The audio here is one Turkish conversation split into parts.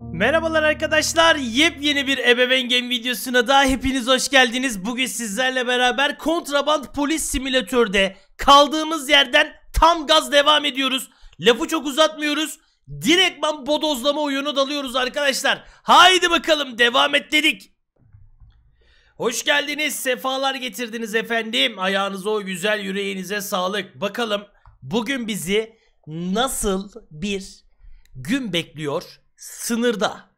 Merhabalar arkadaşlar, yepyeni bir Ebeveyn Game videosuna da hepiniz hoş geldiniz. Bugün sizlerle beraber Kontraband Polis Simülatör'de kaldığımız yerden tam gaz devam ediyoruz. Lafı çok uzatmıyoruz, direktman bodozlama oyunu dalıyoruz arkadaşlar. Haydi bakalım, devam et dedik. Hoş geldiniz, sefalar getirdiniz efendim. Ayağınıza o güzel, yüreğinize sağlık. Bakalım bugün bizi nasıl bir gün bekliyor sınırda.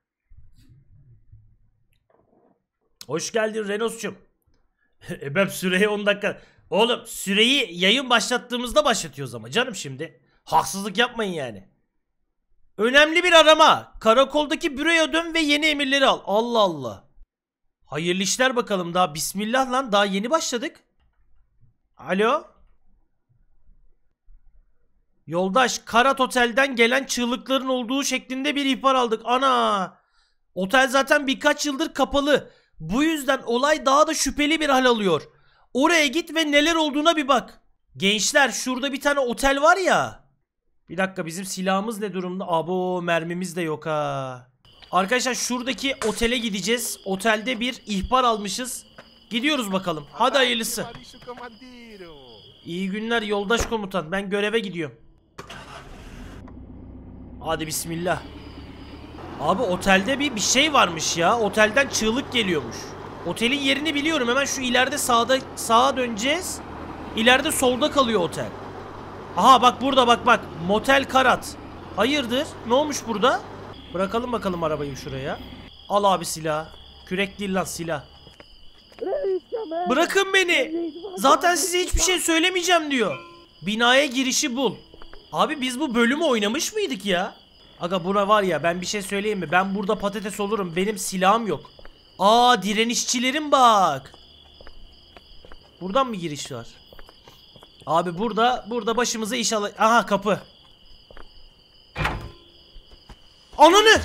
Hoş geldin Renos'cum. Ebem süreyi 10 dakika. Oğlum süreyi yayın başlattığımızda başlatıyoruz ama canım şimdi. Haksızlık yapmayın yani. Önemli bir arama. Karakoldaki büroya dön ve yeni emirleri al. Allah Allah. Hayırlı işler bakalım daha. Bismillah lan, daha yeni başladık. Alo. Yoldaş, Karat Otel'den gelen çığlıkların olduğu şeklinde bir ihbar aldık. Ana! Otel zaten birkaç yıldır kapalı. Bu yüzden olay daha da şüpheli bir hal alıyor. Oraya git ve neler olduğuna bir bak. Gençler, şurada bir tane otel var ya. Bir dakika, bizim silahımız ne durumda? Abo, mermimiz de yok ha. Arkadaşlar şuradaki otele gideceğiz. Otelde bir ihbar almışız. Gidiyoruz bakalım. Hadi hayırlısı. İyi günler yoldaş komutan. Ben göreve gidiyorum. Hadi bismillah. Abi otelde bir şey varmış ya. Otelden çığlık geliyormuş. Otelin yerini biliyorum. Hemen şu ileride sağa döneceğiz. İleride solda kalıyor otel. Aha bak burada, bak. Motel Karat. Hayırdır? Ne olmuş burada? Bırakalım bakalım arabayı şuraya. Al abi silah. Kürek değil lan silah. Bırakın beni. Zaten size hiçbir şey söylemeyeceğim diyor. Binaya girişi bul. Abi biz bu bölümü oynamış mıydık ya? Aga bura var ya, ben bir şey söyleyeyim mi? Ben burada patates olurum. Benim silahım yok. Aa, direnişçilerim bak. Buradan mı giriş var? Abi burada başımıza iş al. Aha kapı. Ananı!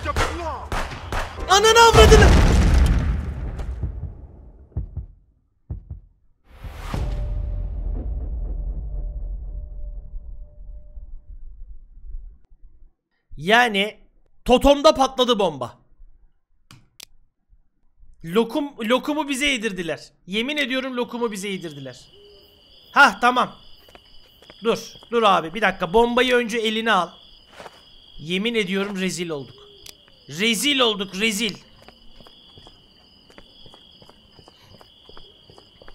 Ananı avradını! Yani totomda patladı bomba. Lokumu bize yedirdiler. Yemin ediyorum lokumu bize yedirdiler. Hah tamam. Dur abi bir dakika, bombayı önce eline al. Yemin ediyorum rezil olduk. Rezil olduk.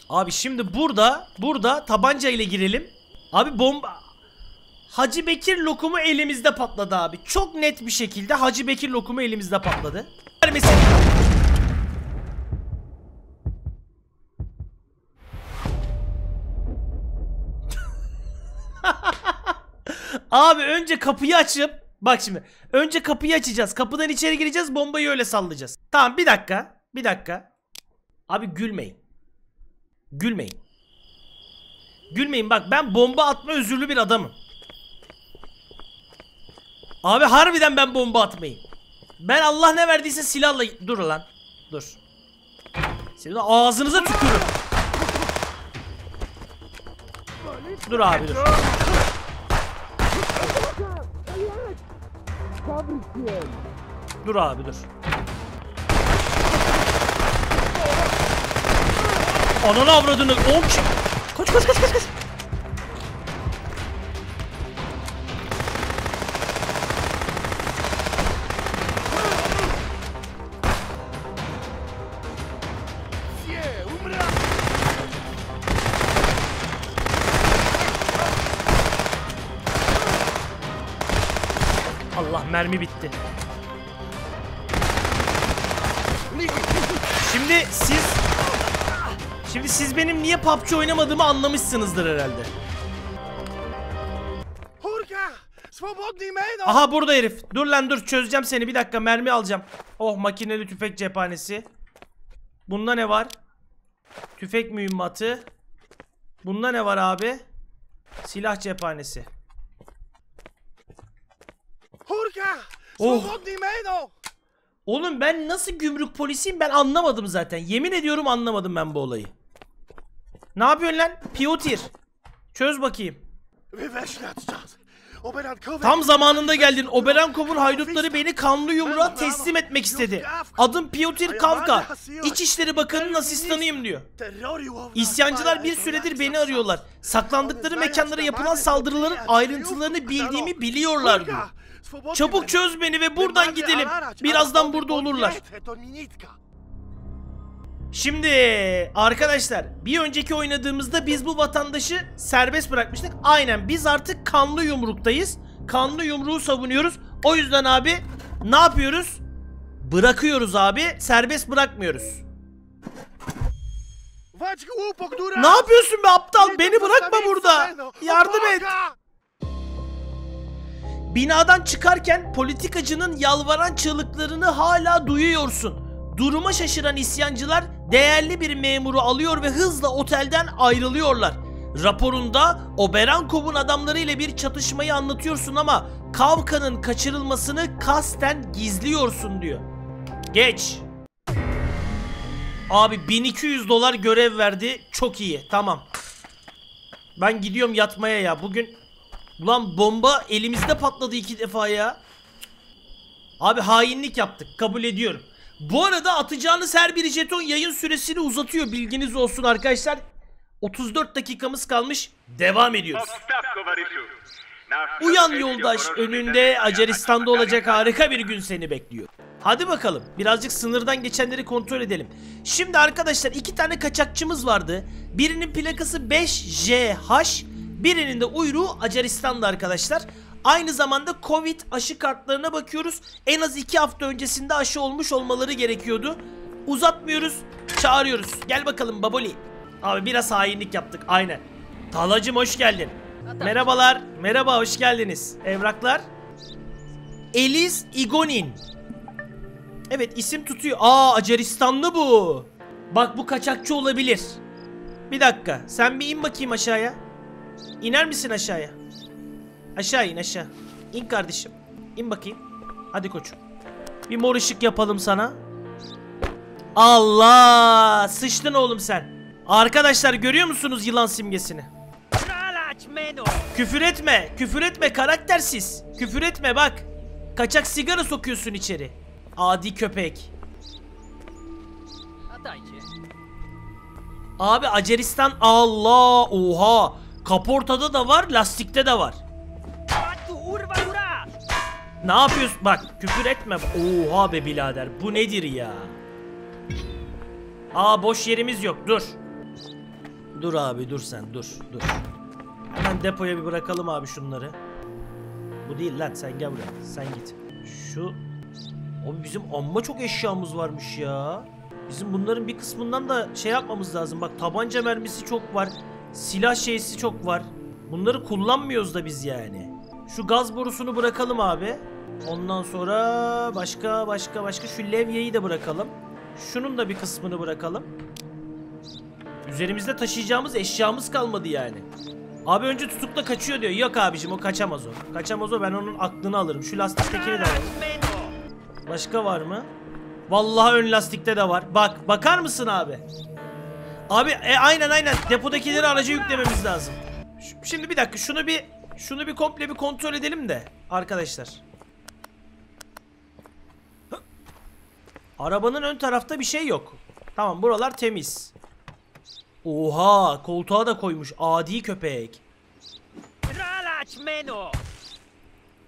Abi şimdi burada tabanca ile girelim. Abi bomba... Hacı Bekir lokumu elimizde patladı abi. Çok net bir şekilde Hacı Bekir lokumu elimizde patladı. Abi önce kapıyı açıp bak şimdi. Önce kapıyı açacağız. Kapıdan içeri gireceğiz. Bombayı öyle sallayacağız. Tamam bir dakika. Abi gülmeyin. Bak ben bomba atma özürlü bir adamım. Abi harbiden ben bomba atmayayım. Ben Allah ne verdiyse silahla... Dur lan. Dur. Senin ağzınıza tükürürüm. Dur abi dur. Dur abi dur. Ananı avradını. Koş. Mermi bitti. Şimdi siz benim niye PUBG oynamadığımı anlamışsınızdır herhalde. Aha burada herif. Dur lan dur, çözeceğim seni. Bir dakika, mermi alacağım. Oh, makineli tüfek cephanesi. Bunda ne var? Tüfek mühimmatı. Bunda ne var abi? Silah cephanesi. Oh. Oğlum ben nasıl gümrük polisiyim, ben anlamadım zaten. Yemin ediyorum anlamadım ben bu olayı. Ne yapıyorsun lan? Piotr. Çöz bakayım. Tam zamanında geldin. Oberankov'un haydutları beni Kanlı Yumruk'a teslim etmek istedi. Adım Piotr Kafka. İçişleri Bakanı'nın asistanıyım diyor. İsyancılar bir süredir beni arıyorlar. Saklandıkları mekanlara yapılan saldırıların ayrıntılarını bildiğimi biliyorlar diyor. Çabuk çöz beni ve buradan gidelim. Birazdan burada olurlar. Şimdi arkadaşlar bir önceki oynadığımızda biz bu vatandaşı serbest bırakmıştık. Aynen biz artık Kanlı Yumruk'tayız. Kanlı Yumruğu savunuyoruz. O yüzden abi ne yapıyoruz? Bırakıyoruz abi. Serbest bırakmıyoruz. Ne yapıyorsun be aptal? Beni bırakma burada. Yardım et. Binadan çıkarken politikacının yalvaran çığlıklarını hala duyuyorsun. Duruma şaşıran isyancılar değerli bir memuru alıyor ve hızla otelden ayrılıyorlar. Raporunda Oberankov'un adamlarıyla bir çatışmayı anlatıyorsun ama Kavka'nın kaçırılmasını kasten gizliyorsun diyor. Geç. Abi $1200 görev verdi. Çok iyi. Tamam. Ben gidiyorum yatmaya ya. Bugün ulan bomba elimizde patladı 2 defa ya. Abi hainlik yaptık. Kabul ediyorum. Bu arada atacağınız her bir jeton yayın süresini uzatıyor. Bilginiz olsun arkadaşlar. 34 dakikamız kalmış. Devam ediyoruz. Uyan yoldaş, önünde Acaristan'da olacak harika bir gün seni bekliyor. Hadi bakalım birazcık sınırdan geçenleri kontrol edelim. Şimdi arkadaşlar 2 tane kaçakçımız vardı. Birinin plakası 5JH, birinin de uyruğu Acaristan'da arkadaşlar. Aynı zamanda Covid aşı kartlarına bakıyoruz. En az 2 hafta öncesinde aşı olmuş olmaları gerekiyordu. Uzatmıyoruz, çağırıyoruz. Gel bakalım Baboli. Abi biraz hainlik yaptık, aynen. Talacım hoş geldin. Merhabalar, merhaba hoş geldiniz. Evraklar. Eliz Igonin. Evet isim tutuyor. Aa Acaristanlı bu. Bak bu kaçakçı olabilir. Bir dakika, sen bir in bakayım aşağıya. İner misin aşağıya? Aşağı in aşağı. İn kardeşim. İn bakayım. Hadi koçum. Bir mor ışık yapalım sana. Allah! Sıçtın oğlum sen. Arkadaşlar görüyor musunuz yılan simgesini? Küfür etme. Küfür etme karaktersiz. Küfür etme bak. Kaçak sigara sokuyorsun içeri. Adi köpek. Abi Aceristan Allah! Oha! Kaportada da var, lastikte de var. Ne yapıyorsun? Bak küfür etme. Oha be birader. Bu nedir ya? Aa boş yerimiz yok. Dur. Dur abi dur sen. Dur dur. Hemen depoya bir bırakalım abi şunları. Bu değil lan. Sen gel buraya. Sen git. Şu. Abi bizim amma çok eşyamız varmış ya. Bizim bunların bir kısmından da şey yapmamız lazım. Bak tabanca mermisi çok var. Silah şeysi çok var. Bunları kullanmıyoruz da biz yani. Şu gaz borusunu bırakalım abi. Ondan sonra başka şu levyeyi de bırakalım. Şunun da bir kısmını bırakalım. Üzerimizde taşıyacağımız eşyamız kalmadı yani. Abi önce tutukla kaçıyor diyor. Yok abicim o kaçamaz o. Kaçamaz o, ben onun aklını alırım. Şu lastiktekini de alalım. Başka var mı? Vallahi ön lastikte de var. Bak bakar mısın abi? Abi aynen depodakileri araca yüklememiz lazım. Şimdi bir dakika şunu bir komple bir kontrol edelim de arkadaşlar. Arabanın ön tarafta bir şey yok. Tamam buralar temiz. Oha koltuğa da koymuş adi köpek.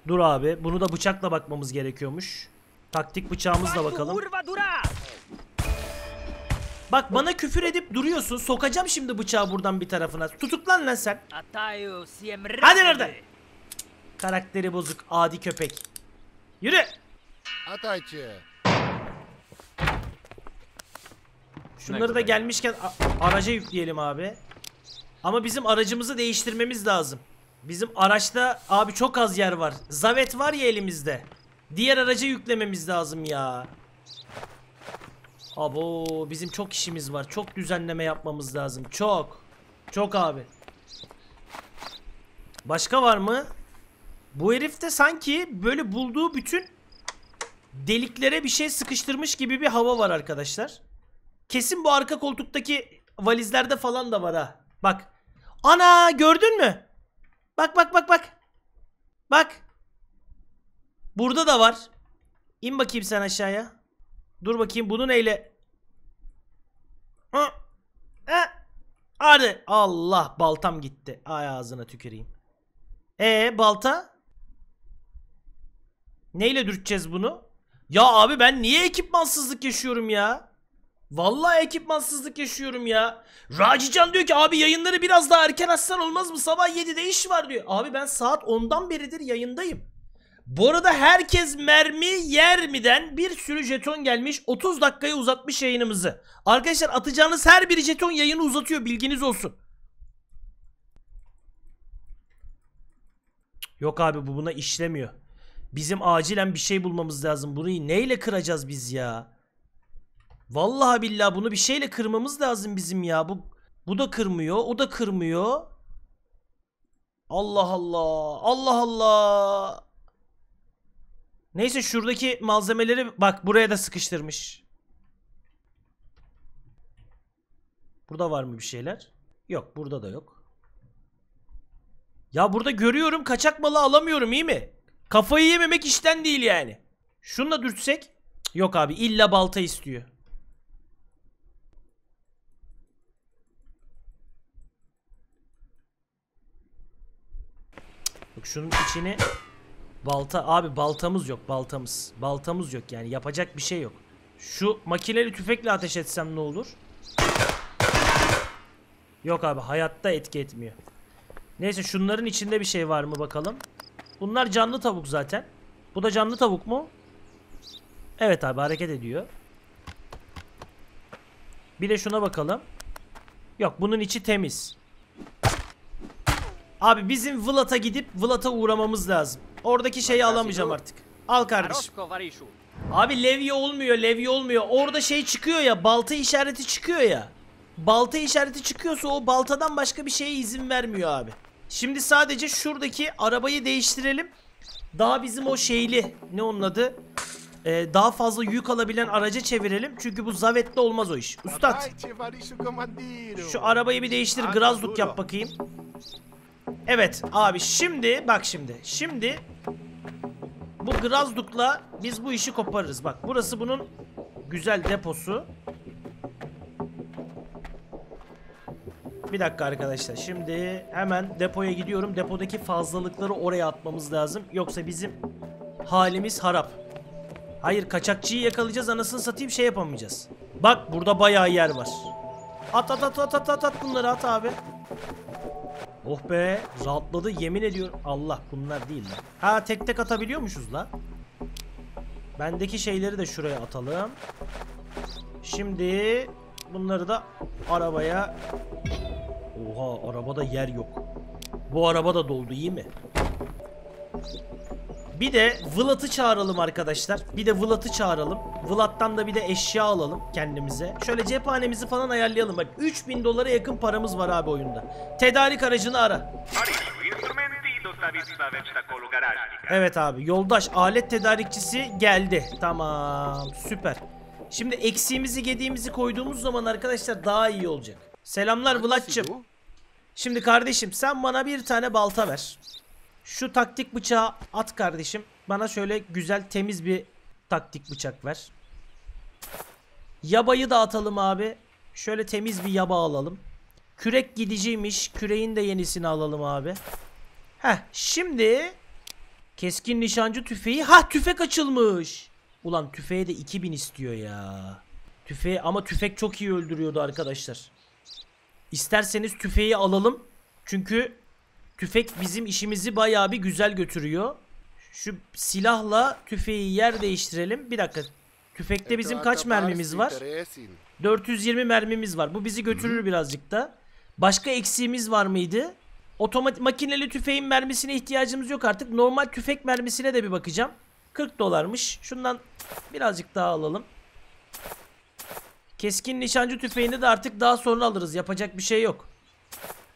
Dur abi bunu da bıçakla bakmamız gerekiyormuş. Taktik bıçağımızla bakalım. Bak bana küfür edip duruyorsun. Sokacağım şimdi bıçağı buradan bir tarafına. Tutuklan lan sen. Hadi nereden? Karakteri bozuk adi köpek. Yürü. Şunları da gelmişken araca yükleyelim abi. Ama bizim aracımızı değiştirmemiz lazım. Bizim araçta abi çok az yer var. Zavet var ya elimizde. Diğer araca yüklememiz lazım ya. Abo bizim çok işimiz var. Çok düzenleme yapmamız lazım. Çok. Çok abi. Başka var mı? Bu herif de sanki böyle bulduğu bütün deliklere bir şey sıkıştırmış gibi bir hava var arkadaşlar. Kesin bu arka koltuktaki valizlerde falan da var ha. Bak. Ana gördün mü? Bak. Bak. Burada da var. İn bakayım sen aşağıya. Dur bakayım bunu neyle? Hadi. Allah baltam gitti. Ay ağzına tüküreyim. Balta? Neyle dürteceğiz bunu? Ya abi ben niye ekipmansızlık yaşıyorum ya? Vallahi ekipmansızlık yaşıyorum ya. Racican diyor ki abi yayınları biraz daha erken açsan olmaz mı? Sabah 7'de iş var diyor. Abi ben saat 10'dan beridir yayındayım. Bu arada herkes mermi yer mi'den bir sürü jeton gelmiş. 30 dakikaya uzatmış yayınımızı. Arkadaşlar atacağınız her bir jeton yayını uzatıyor. Bilginiz olsun. Yok abi bu buna işlemiyor. Bizim acilen bir şey bulmamız lazım. Bunu neyle kıracağız biz ya? Vallahi billahi bunu bir şeyle kırmamız lazım bizim ya. Bu da kırmıyor. O da kırmıyor. Allah Allah. Allah Allah. Neyse şuradaki malzemeleri bak buraya da sıkıştırmış. Burada var mı bir şeyler? Yok burada da yok. Ya burada görüyorum kaçak malı alamıyorum iyi mi? Kafayı yememek işten değil yani. Şunu da dürtsek. Yok abi illa balta istiyor. Bak şunun içini... Balta abi baltamız yok baltamız. Baltamız yok yani yapacak bir şey yok. Şu makineli tüfekle ateş etsem ne olur? Yok abi hayatta etki etmiyor. Neyse şunların içinde bir şey var mı bakalım. Bunlar canlı tavuk zaten. Bu da canlı tavuk mu? Evet abi hareket ediyor. Bir de şuna bakalım. Yok bunun içi temiz. Abi bizim Vlat'a gidip Vlat'a uğramamız lazım. Oradaki şeyi alamayacağım artık. Al kardeşim. Abi levye olmuyor, levye olmuyor. Orada şey çıkıyor ya, balta işareti çıkıyor ya. Balta işareti çıkıyorsa o baltadan başka bir şeye izin vermiyor abi. Şimdi sadece şuradaki arabayı değiştirelim. Daha bizim o şeyli, ne onun adı? Daha fazla yük alabilen araca çevirelim. Çünkü bu zavetli olmaz o iş. Ustad. Şu arabayı bir değiştir, grazluk yap bakayım. Evet abi şimdi bak şimdi bu grazdukla biz bu işi koparırız. Bak burası bunun güzel deposu. Bir dakika arkadaşlar şimdi hemen depoya gidiyorum. Depodaki fazlalıkları oraya atmamız lazım. Yoksa bizim halimiz harap. Hayır kaçakçıyı yakalayacağız anasını satayım şey yapamayacağız. Bak burada bayağı yer var. At bunları at abi. Oh be rahatladı yemin ediyorum. Allah bunlar değil lan. Ha tek tek atabiliyormuşuz lan. Bendeki şeyleri de şuraya atalım. Şimdi bunları da arabaya. Oha arabada yer yok. Bu araba da doldu iyi mi? Bir de Vlad'ı çağıralım arkadaşlar. Bir de Vlad'ı çağıralım. Vlad'dan da bir de eşya alalım kendimize. Şöyle cephanemizi falan ayarlayalım. Bak 3000 dolara yakın paramız var abi oyunda. Tedarik aracını ara. Evet abi yoldaş alet tedarikçisi geldi. Tamam süper. Şimdi eksiğimizi gediğimizi koyduğumuz zaman arkadaşlar daha iyi olacak. Selamlar Vlad'cığım. Şimdi kardeşim sen bana bir tane balta ver. Şu taktik bıçağı at kardeşim. Bana şöyle güzel temiz bir taktik bıçak ver. Yabayı da atalım abi. Şöyle temiz bir yaba alalım. Kürek gidiciymiş. Küreğin de yenisini alalım abi. Heh şimdi keskin nişancı tüfeği. Hah tüfek açılmış. Ulan tüfeğe de 2000 istiyor ya. Tüfeği ama tüfek çok iyi öldürüyordu arkadaşlar. İsterseniz tüfeği alalım. Çünkü tüfek bizim işimizi bayağı bir güzel götürüyor. Şu silahla tüfeği yer değiştirelim. Bir dakika. Tüfekte bizim kaç mermimiz var? 420 mermimiz var. Bu bizi götürür birazcık da. Başka eksiğimiz var mıydı? Otomatik makineli tüfeğin mermisine ihtiyacımız yok artık. Normal tüfek mermisine de bir bakacağım. 40 dolarmış. Şundan birazcık daha alalım. Keskin nişancı tüfeğini de artık daha sonra alırız. Yapacak bir şey yok.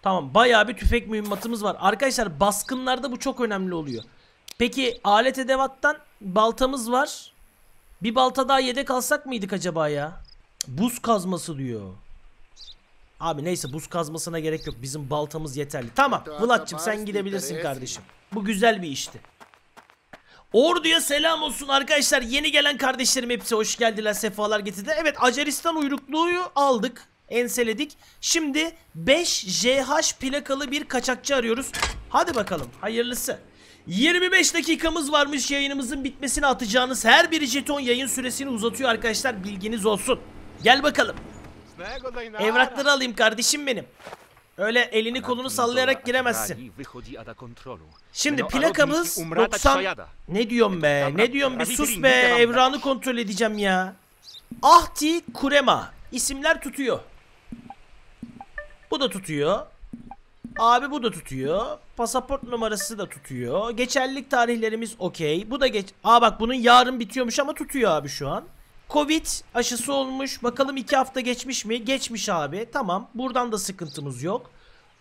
Tamam bayağı bir tüfek mühimmatımız var. Arkadaşlar baskınlarda bu çok önemli oluyor. Peki alet edevattan baltamız var. Bir balta daha yedek alsak mıydık acaba ya? Buz kazması diyor. Abi neyse, buz kazmasına gerek yok. Bizim baltamız yeterli. Tamam Vlad'cığım, sen gidebilirsin kardeşim. Bu güzel bir işti. Ordu'ya selam olsun arkadaşlar. Yeni gelen kardeşlerim hepsi hoş geldiler. Sefalar getirdiler. Evet, Acaristan uyrukluğu aldık. Enseledik. Şimdi 5JH plakalı bir kaçakçı arıyoruz. Hadi bakalım hayırlısı. 25 dakikamız varmış yayınımızın bitmesine. Atacağınız her bir jeton yayın süresini uzatıyor arkadaşlar, bilginiz olsun. Gel bakalım. Evrakları alayım kardeşim benim. Öyle elini kolunu sallayarak giremezsin. Şimdi plakamız 90. Ne diyorum be? Ne diyorum, bir sus be, evranı kontrol edeceğim ya. Ahti Kurema. İsimler tutuyor. Bu da tutuyor. Abi bu da tutuyor. Pasaport numarası da tutuyor. Geçerlilik tarihlerimiz okey. Bu da geç. Aa bak, bunun yarın bitiyormuş ama tutuyor abi şu an. Covid aşısı olmuş. Bakalım 2 hafta geçmiş mi? Geçmiş abi. Tamam. Buradan da sıkıntımız yok.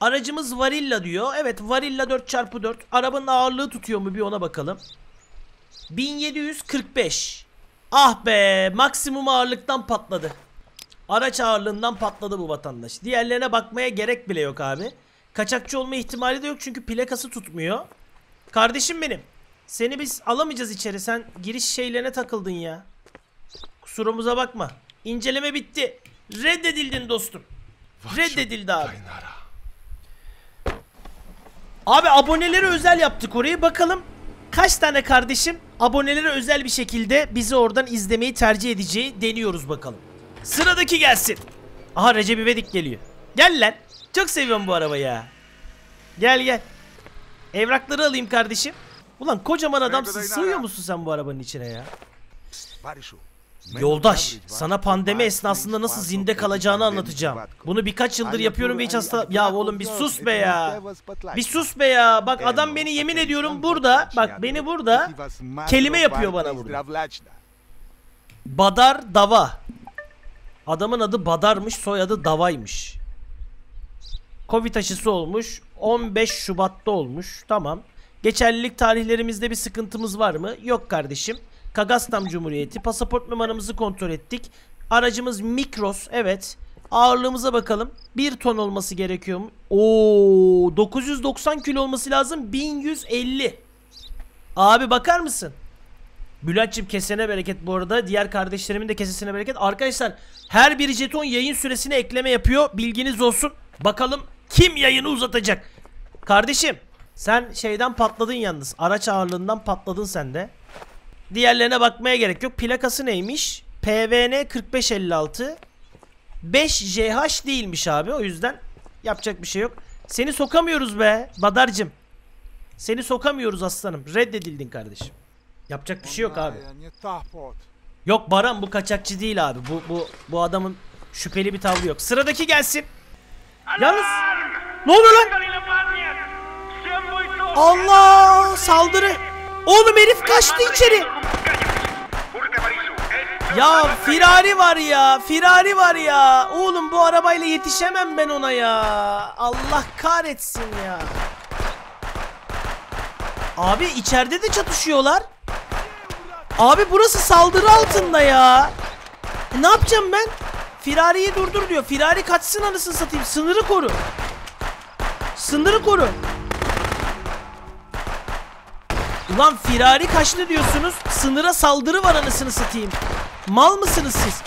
Aracımız Varilla diyor. Evet, Varilla 4x4. Arabanın ağırlığı tutuyor mu? Bir ona bakalım. 1745. Ah be, maksimum ağırlıktan patladı. Araç ağırlığından patladı bu vatandaş. Diğerlerine bakmaya gerek bile yok abi. Kaçakçı olma ihtimali de yok çünkü plakası tutmuyor. Kardeşim benim, seni biz alamayacağız içeri. Sen giriş şeylerine takıldın ya. Kusurumuza bakma. İnceleme bitti. Reddedildin dostum. Reddedildi abi. Abi abonelere özel yaptık orayı. Bakalım kaç tane kardeşim abonelere özel bir şekilde bizi oradan izlemeyi tercih edeceği, deniyoruz bakalım. Sıradaki gelsin. Aha, Recep İvedik geliyor. Gel lan. Çok seviyorum bu arabayı ya. Gel gel. Evrakları alayım kardeşim. Ulan kocaman adamsın. Sığıyor musun sen bu arabanın içine ya? Yoldaş, sana pandemi esnasında nasıl zinde kalacağını anlatacağım. Bunu birkaç yıldır yapıyorum ve hiç hasta... Ya oğlum bir sus be ya. Bir sus be ya. Bak adam beni, yemin ediyorum burada. Bak beni burada. Kelime yapıyor bana burada. Badar Dava. Adamın adı Badar'mış, soyadı Dava'ymış. Covid aşısı olmuş. 15 Şubat'ta olmuş. Tamam. Geçerlilik tarihlerimizde bir sıkıntımız var mı? Yok kardeşim. Kazakistan Cumhuriyeti. Pasaport numaramızı kontrol ettik. Aracımız Mikros. Evet. Ağırlığımıza bakalım. 1 ton olması gerekiyor mu? Oo, 990 kilo olması lazım. 1150. Abi bakar mısın? Bülent'cim kesene bereket bu arada. Diğer kardeşlerimin de kesesine bereket. Arkadaşlar her bir jeton yayın süresine ekleme yapıyor. Bilginiz olsun. Bakalım kim yayını uzatacak? Kardeşim sen şeyden patladın yalnız. Araç ağırlığından patladın sen de. Diğerlerine bakmaya gerek yok. Plakası neymiş? PVN 4556. 5JH değilmiş abi. O yüzden yapacak bir şey yok. Seni sokamıyoruz be Badar'cım. Seni sokamıyoruz aslanım. Reddedildin kardeşim. Yapacak bir şey yok abi. Yok Baran, bu kaçakçı değil abi. Bu adamın şüpheli bir tavrı yok. Sıradaki gelsin. Yalnız ne oluyor lan? Allah, saldırı. Oğlum herif kaçtı içeri. Ya firari var ya. Firari var ya. Oğlum bu arabayla yetişemem ben ona ya. Allah kahretsin ya. Abi içeride de çatışıyorlar. Abi burası saldırı altında ya. Ne yapacağım ben? Firari'yi durdur diyor. Firari kaçsın anasını satayım. Sınırı koru. Sınırı koru. Ulan firari kaçtı diyorsunuz. Sınıra saldırı var anasını satayım. Mal mısınız siz?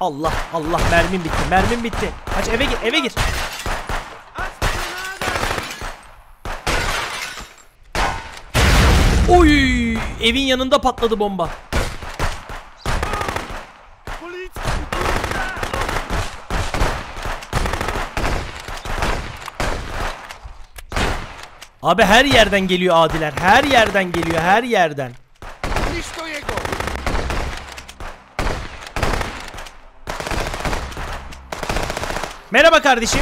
Allah Allah, mermim bitti. Mermim bitti. Kaç, eve gir, eve gir. Oy, evin yanında patladı bomba. Abi her yerden geliyor adiler. Her yerden geliyor, her yerden. Merhaba kardeşim.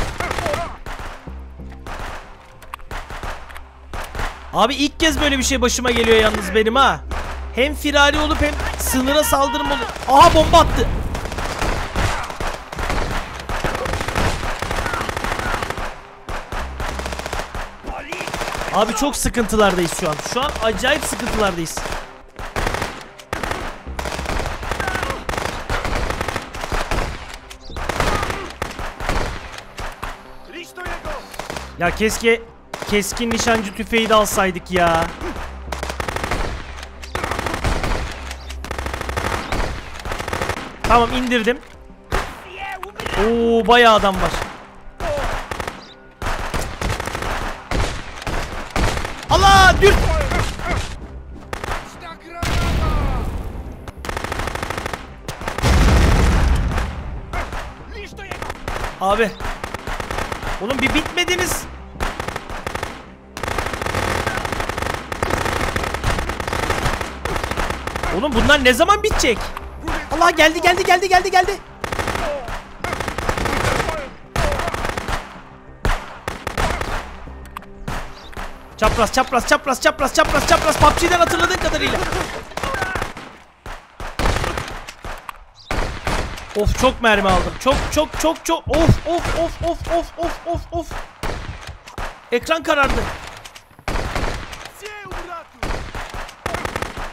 Abi ilk kez böyle bir şey başıma geliyor yalnız benim ha. Hem firari olup hem sınıra saldırım olup. Aha bomba attı. Abi çok sıkıntılardayız şu an. Şu an acayip sıkıntılardayız. Ya keşke keskin nişancı tüfeği de alsaydık ya. Tamam, indirdim. Oo, bayağı adam var. Allah, dürt. Abi. Oğlum bir bitmediniz. Oğlum bunlar ne zaman bitecek? Allah, geldi. Çapraz. PUBG'den hatırladığın kadarıyla. Of, çok mermi aldım. Çok. Of. Ekran karardı.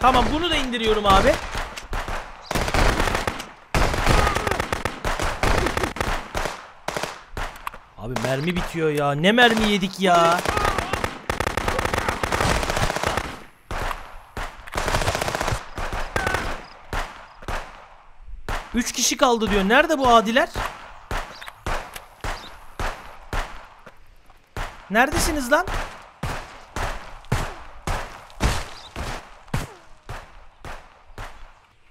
Tamam, bunu da indiriyorum abi. Abi mermi bitiyor ya. Ne mermi yedik ya. Üç kişi kaldı diyor. Nerede bu adiler? Neredesiniz lan?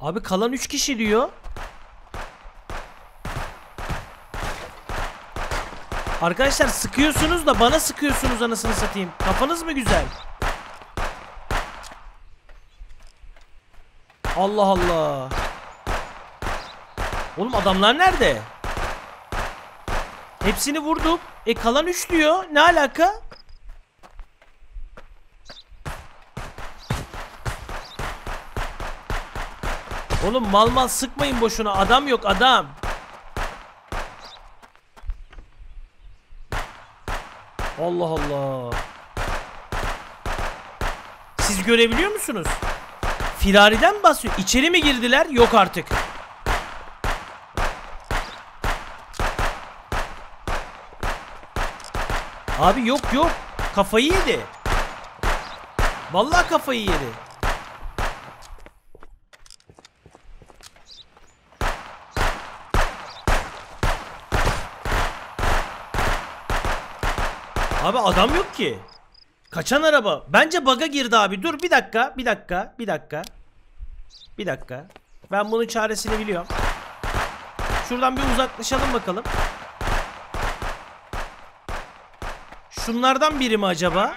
Abi kalan 3 kişi diyor. Arkadaşlar sıkıyorsunuz da bana sıkıyorsunuz, anasını satayım. Kafanız mı güzel? Allah Allah. Oğlum adamlar nerede? Hepsini vurdum. E kalan 3 diyor. Ne alaka? Oğlum mal sıkmayın boşuna. Adam yok, adam. Allah Allah. Siz görebiliyor musunuz? Firari'den mi basıyor? İçeri mi girdiler? Yok artık. Abi yok. Kafayı yedi. Vallahi kafayı yedi. Abi adam yok ki. Kaçan araba. Bence bug'a girdi abi. Dur bir dakika. Ben bunun çaresini biliyorum. Şuradan bir uzaklaşalım bakalım. Şunlardan biri mi acaba?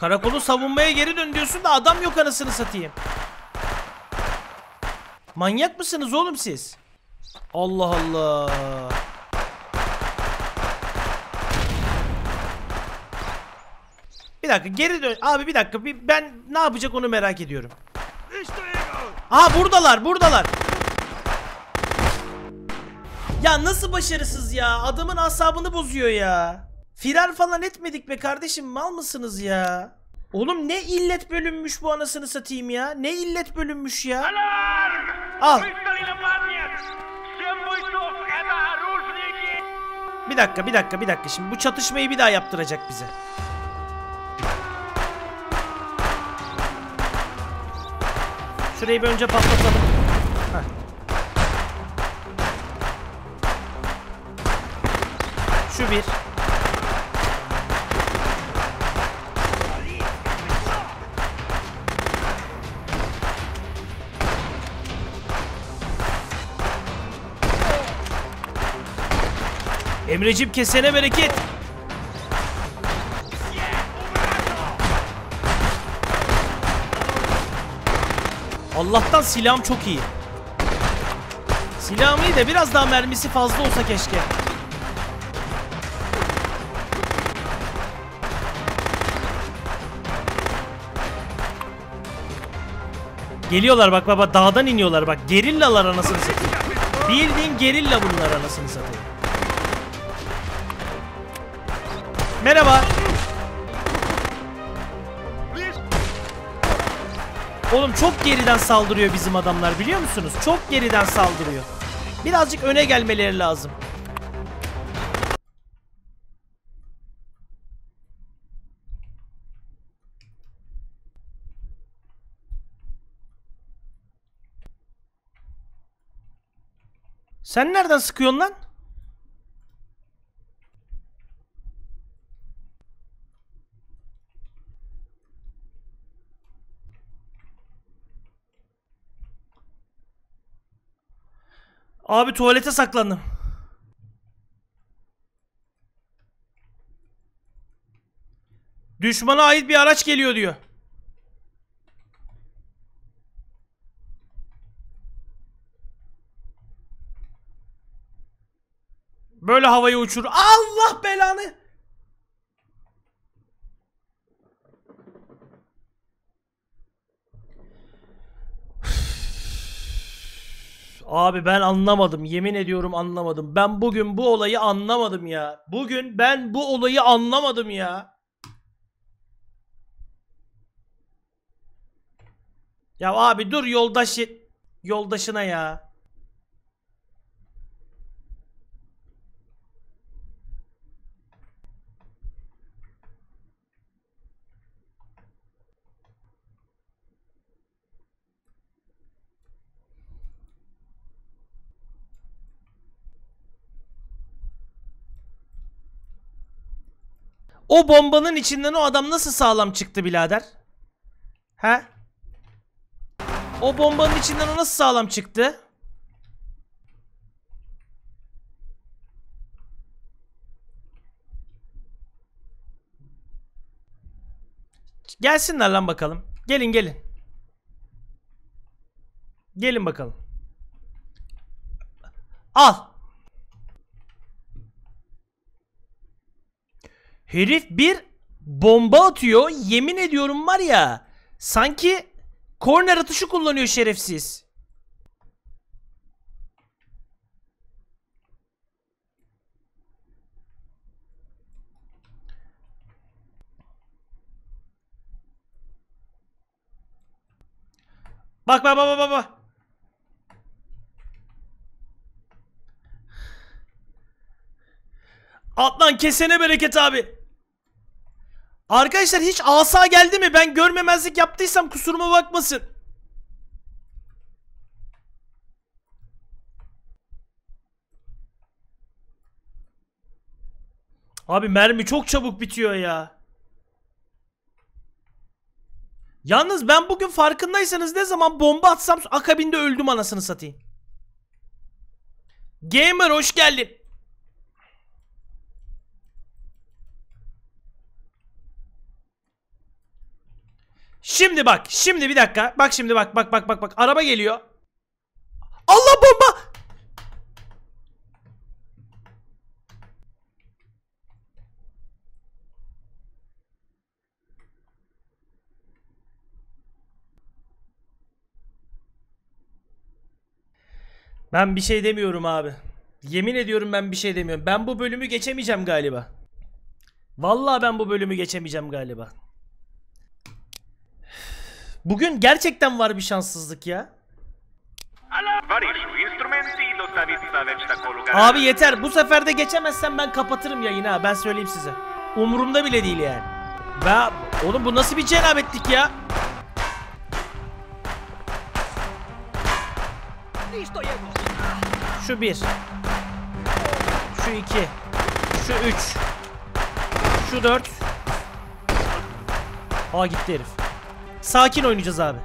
Karakolu savunmaya geri dön diyorsun da adam yok, anasını satayım. Manyak mısınız oğlum siz? Allah Allah. Bir dakika, geri dön. Abi bir dakika, ben ne yapacak onu merak ediyorum. Aha, buradalar. Ya nasıl başarısız ya? Adamın asabını bozuyor ya. Firar falan etmedik be kardeşim, mal mısınız ya? Oğlum ne illet bölünmüş bu, anasını satayım ya. Ne illet bölünmüş ya. Al. Bir dakika. Şimdi bu çatışmayı bir daha yaptıracak bize. Şurayı bir önce patlatalım. Heh. Şu bir. Emrecim kesene bereket. Allah'tan silahım çok iyi. Silahım iyi de biraz daha mermisi fazla olsa keşke. Geliyorlar bak baba, dağdan iniyorlar bak. Gerillalar, anasını satayım. Bildiğin gerilla bunlar, anasını satayım. Merhaba. Oğlum çok geriden saldırıyor bizim adamlar, biliyor musunuz? Çok geriden saldırıyor. Birazcık öne gelmeleri lazım. Sen nereden sıkıyorsun lan? Abi tuvalete saklandım. Düşmana ait bir araç geliyor diyor. Böyle havaya uçur. Allah belanı. Abi ben anlamadım. Yemin ediyorum anlamadım. Ben bugün bu olayı anlamadım ya. Bugün ben bu olayı anlamadım ya. Ya abi dur yoldaşına ya. O bombanın içinden o adam nasıl sağlam çıktı birader? He? O bombanın içinden o nasıl sağlam çıktı? Gelsinler lan bakalım. Gelin gelin. Gelin bakalım. Al. Herif bir bomba atıyor. Yemin ediyorum var ya. Sanki korner atışı kullanıyor şerefsiz. Bak bak bak bak bak. Atlan kesene bereket abi. Arkadaşlar hiç asa geldi mi? Ben görmemezlik yaptıysam kusuruma bakmasın. Abi mermi çok çabuk bitiyor ya. Yalnız ben bugün farkındaysanız ne zaman bomba atsam akabinde öldüm anasını satayım. Gamer hoş geldin. Şimdi bak, şimdi bir dakika. Bak şimdi bak, bak bak bak bak. Araba geliyor. Allah bomba! Ben bir şey demiyorum abi. Yemin ediyorum ben bir şey demiyorum. Ben bu bölümü geçemeyeceğim galiba. Vallahi ben bu bölümü geçemeyeceğim galiba. Bugün gerçekten var bir şanssızlık ya. Abi yeter. Bu sefer de geçemezsem ben kapatırım yayını ha. Ben söyleyeyim size. Umurumda bile değil yani. Ben... Oğlum bu nasıl bir cenabetlik ya? Şu bir. Şu iki. Şu üç. Şu dört. Aa gitti herif. Sakin oynayacağız abi.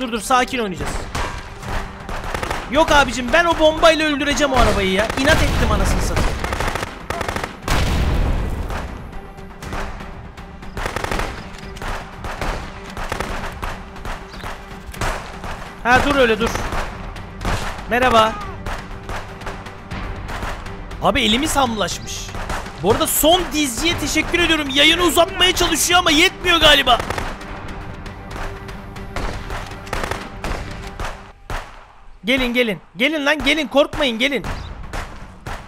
Dur sakin oynayacağız. Yok abicim ben o bombayla öldüreceğim o arabayı ya. İnat ettim anasını satayım. Ha dur öyle dur. Merhaba. Abi elimiz hamlaşmış. Bu arada son dizciye teşekkür ediyorum. Yayını uzatmaya çalışıyor ama yetmiyor galiba. Gelin gelin. Gelin lan gelin. Korkmayın gelin.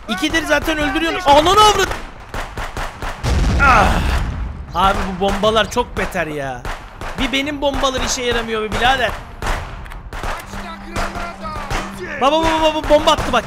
İkidir zaten öldürüyorsunuz. Ananı avrat. Ah. Abi bu bombalar çok beter ya. Bir benim bombalar işe yaramıyor be birader. Baba bomba attı bak.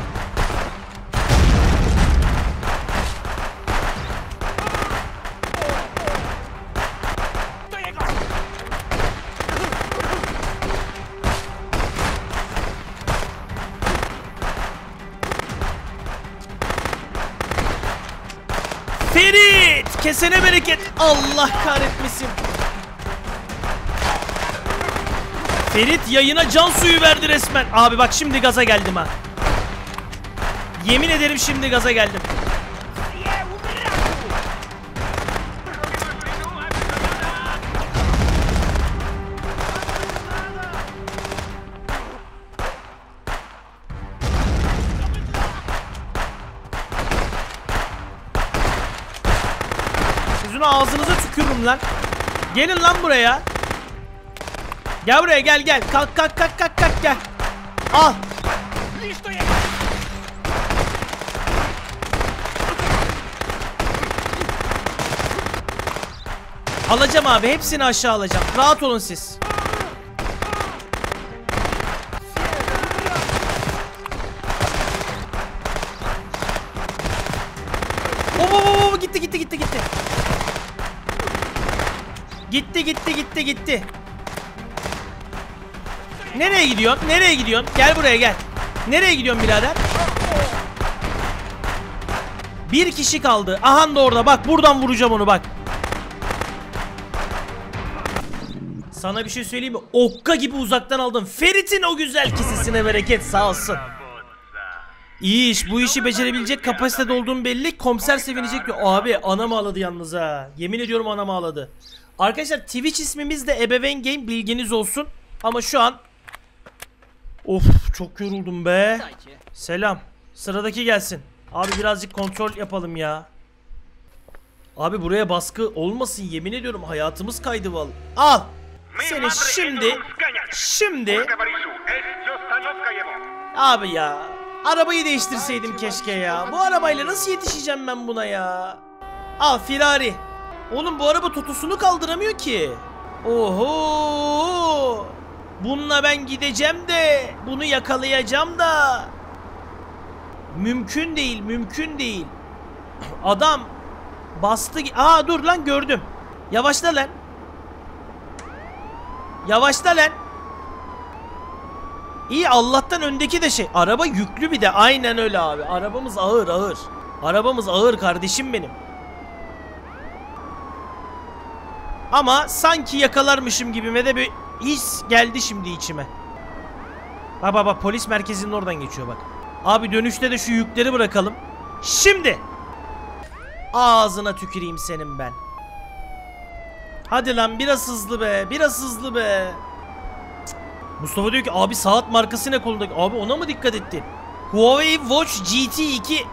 kesene bereket. Allah kahretmesin. Ferit yayına can suyu verdi resmen. Abi bak şimdi gaza geldim ha. Yemin ederim şimdi gaza geldim. Sizin ağzınıza tükürürüm lan. Gelin lan buraya. Gel buraya, gel gel. Kalk kalk kalk kalk kalk gel. Al. Alacağım abi, hepsini aşağı alacağım. Rahat olun siz. Oo gitti gitti gitti gitti. Gitti gitti gitti gitti. Nereye gidiyorsun? Nereye gidiyorsun? Gel buraya gel. Nereye gidiyorsun birader? Bir kişi kaldı. Ahan da orada. Bak buradan vuracağım onu bak. Sana bir şey söyleyeyim mi? Okka gibi uzaktan aldım. Ferit'in o güzel kesesine bereket, sağ olsun. İyi iş. Bu işi becerebilecek kapasitede olduğum belli. Komiser sevinecek diyor. Abi anam ağladı yalnız ha. Yemin ediyorum anam ağladı. Arkadaşlar Twitch ismimiz de Ebeveyn Game, bilginiz olsun. Ama şu an... Of çok yoruldum be. Selam. Sıradaki gelsin. Abi birazcık kontrol yapalım ya. Abi buraya baskı olmasın, yemin ediyorum hayatımız kaydı vallahi. Al. Seni şimdi abi ya, arabayı değiştirseydim keşke ya. Bu arabayla nasıl yetişeceğim ben buna ya? Al firari. Oğlum bu araba tutusunu kaldıramıyor ki. Oho. Bununla ben gideceğim de, bunu yakalayacağım da. Mümkün değil, mümkün değil. Adam bastı. Aa dur lan, gördüm. Yavaşla lan. Yavaşla lan. İyi Allah'tan öndeki de şey. Araba yüklü bir de. Aynen öyle abi. Arabamız ağır ağır. Arabamız ağır kardeşim benim. Ama sanki yakalarmışım gibime de bir his geldi şimdi içime. Bak bak bak, polis merkezinin oradan geçiyor bak. Abi dönüşte de şu yükleri bırakalım. Şimdi. Ağzına tüküreyim senin ben. Hadi lan biraz hızlı be, biraz hızlı be. Cık. Mustafa diyor ki abi saat markası ne kolundaki? Abi ona mı dikkat ettin? Huawei Watch GT 2.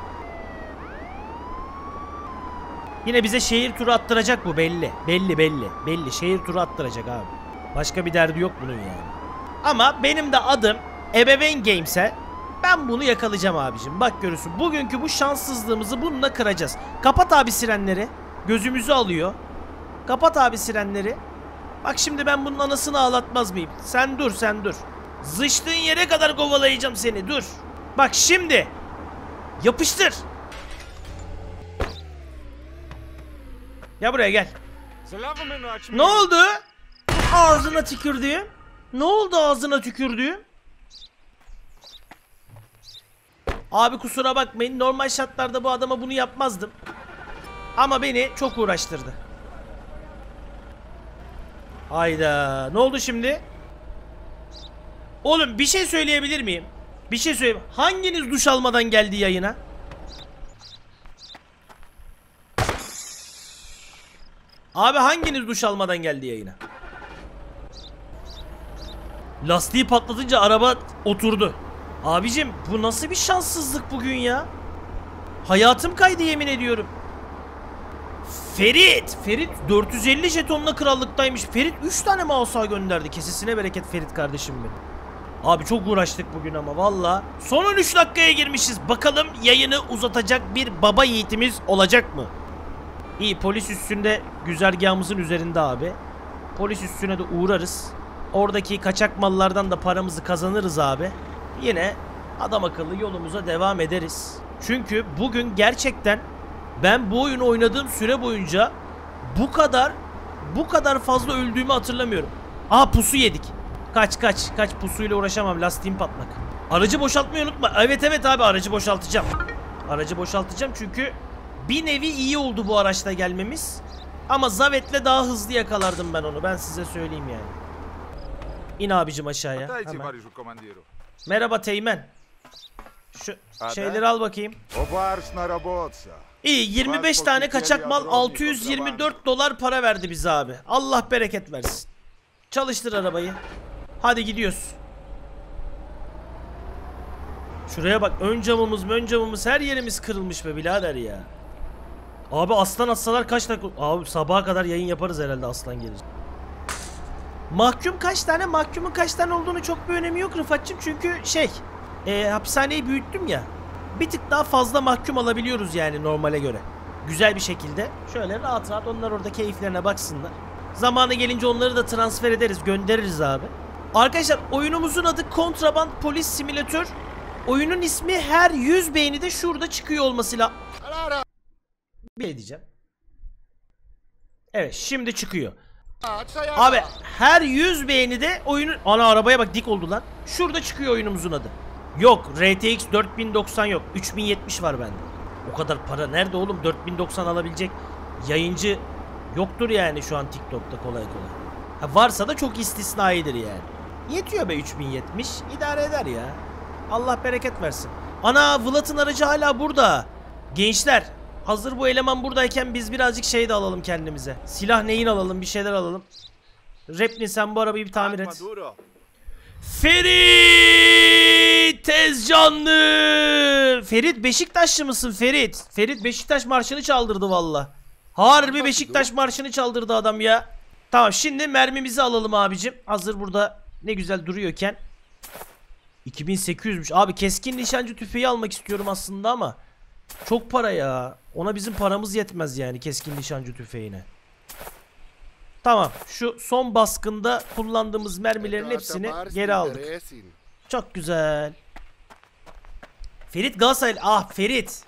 Yine bize şehir turu attıracak bu belli. Belli belli. Belli şehir turu attıracak abi. Başka bir derdi yok bunun yani. Ama benim de adım Ebeveyn Games'e. Ben bunu yakalayacağım abicim. Bak görürsün. Bugünkü bu şanssızlığımızı bununla kıracağız. Kapat abi sirenleri. Gözümüzü alıyor. Kapat abi sirenleri. Bak şimdi ben bunun anasını ağlatmaz mıyım? Sen dur, sen dur. Zıçtığın yere kadar kovalayacağım seni, dur. Bak şimdi. Yapıştır. Ya buraya gel. Ne oldu? Ağzına tükürdüğüm. Ne oldu ağzına tükürdüğüm? Abi kusura bakmayın. Normal şartlarda bu adama bunu yapmazdım. Ama beni çok uğraştırdı. Hayda. Ne oldu şimdi? Oğlum bir şey söyleyebilir miyim? Bir şey söyleyeyim. Hanginiz duş almadan geldi yayına? Abi hanginiz duş almadan geldi yayına? Lastiği patlatınca araba oturdu. Abicim bu nasıl bir şanssızlık bugün ya? Hayatım kaydı yemin ediyorum. Ferit! Ferit 450 jetonla krallıktaymış. Ferit 3 tane mausa gönderdi. Kesesine bereket Ferit kardeşim benim. Abi çok uğraştık bugün ama valla. Son 13 dakikaya girmişiz. Bakalım yayını uzatacak bir baba yiğitimiz olacak mı? İyi polis üstünde, güzergahımızın üzerinde abi. Polis üstüne de uğrarız. Oradaki kaçak mallardan da paramızı kazanırız abi. Yine adam akıllı yolumuza devam ederiz. Çünkü bugün gerçekten... Ben bu oyunu oynadığım süre boyunca bu kadar fazla öldüğümü hatırlamıyorum. Aa pusu yedik. Kaç kaç kaç, pusuyla uğraşamam, lastiğim patlak. Aracı boşaltmayı unutma. Evet evet abi, aracı boşaltacağım. Aracı boşaltacağım çünkü Bir nevi iyi oldu bu araçla gelmemiz. Ama Zavet'le daha hızlı yakalardım ben onu. Ben size söyleyeyim yani. İn abicim aşağıya. Hemen. Merhaba Teğmen. Şu şeyleri al bakayım. İyi, 25 tane kaçak mal, 624 dolar para verdi bize abi. Allah bereket versin. Çalıştır arabayı. Hadi gidiyoruz. Şuraya bak, ön camımız her yerimiz kırılmış be birader ya. Abi aslan atsalar kaç dakika? Abi sabaha kadar yayın yaparız herhalde, aslan gelir. Mahkum kaç tane? Mahkumun kaç tane olduğunu çok bir önemi yok Rıfatçım, çünkü şey, hapishaneyi büyüttüm ya. Bir tık daha fazla mahkum alabiliyoruz yani normale göre. Güzel bir şekilde. Şöyle rahat rahat onlar orada keyiflerine baksınlar. Zamanı gelince onları da transfer ederiz, göndeririz abi. Arkadaşlar oyunumuzun adı Kontraband Polis Simülatör. Oyunun ismi her 100 beğenide şurada çıkıyor olmasıyla. Bir diyeceğim. Evet şimdi çıkıyor. Abi her 100 beğenide oyunun... Ana arabaya bak, dik oldu lan. Şurada çıkıyor oyunumuzun adı. Yok RTX 4090 yok. 3070 var bende. O kadar para nerede oğlum? 4090 alabilecek yayıncı yoktur yani şu an TikTok'ta kolay kolay. Ha, varsa da çok istisnaidir yani. Yetiyor be 3070. İdare eder ya. Allah bereket versin. Ana Vlad'ın aracı hala burada. Gençler hazır bu eleman buradayken biz birazcık şey de alalım kendimize. Silah neyin alalım, bir şeyler alalım. Repni sen bu arabayı bir tamir et. Ferit Tezcanlı. Ferit Beşiktaşlı mısın Ferit? Ferit Beşiktaş marşını çaldırdı valla. Harbi Beşiktaş marşını çaldırdı adam ya. Tamam şimdi mermimizi alalım abicim. Hazır burada ne güzel duruyorken. 2800'müş. Abi keskin nişancı tüfeği almak istiyorum aslında ama çok para ya. Ona bizim paramız yetmez yani keskin nişancı tüfeğine. Tamam. Şu son baskında kullandığımız mermilerin hepsini geri aldık. Çok güzel. Ferit Galatasaray. Ah Ferit.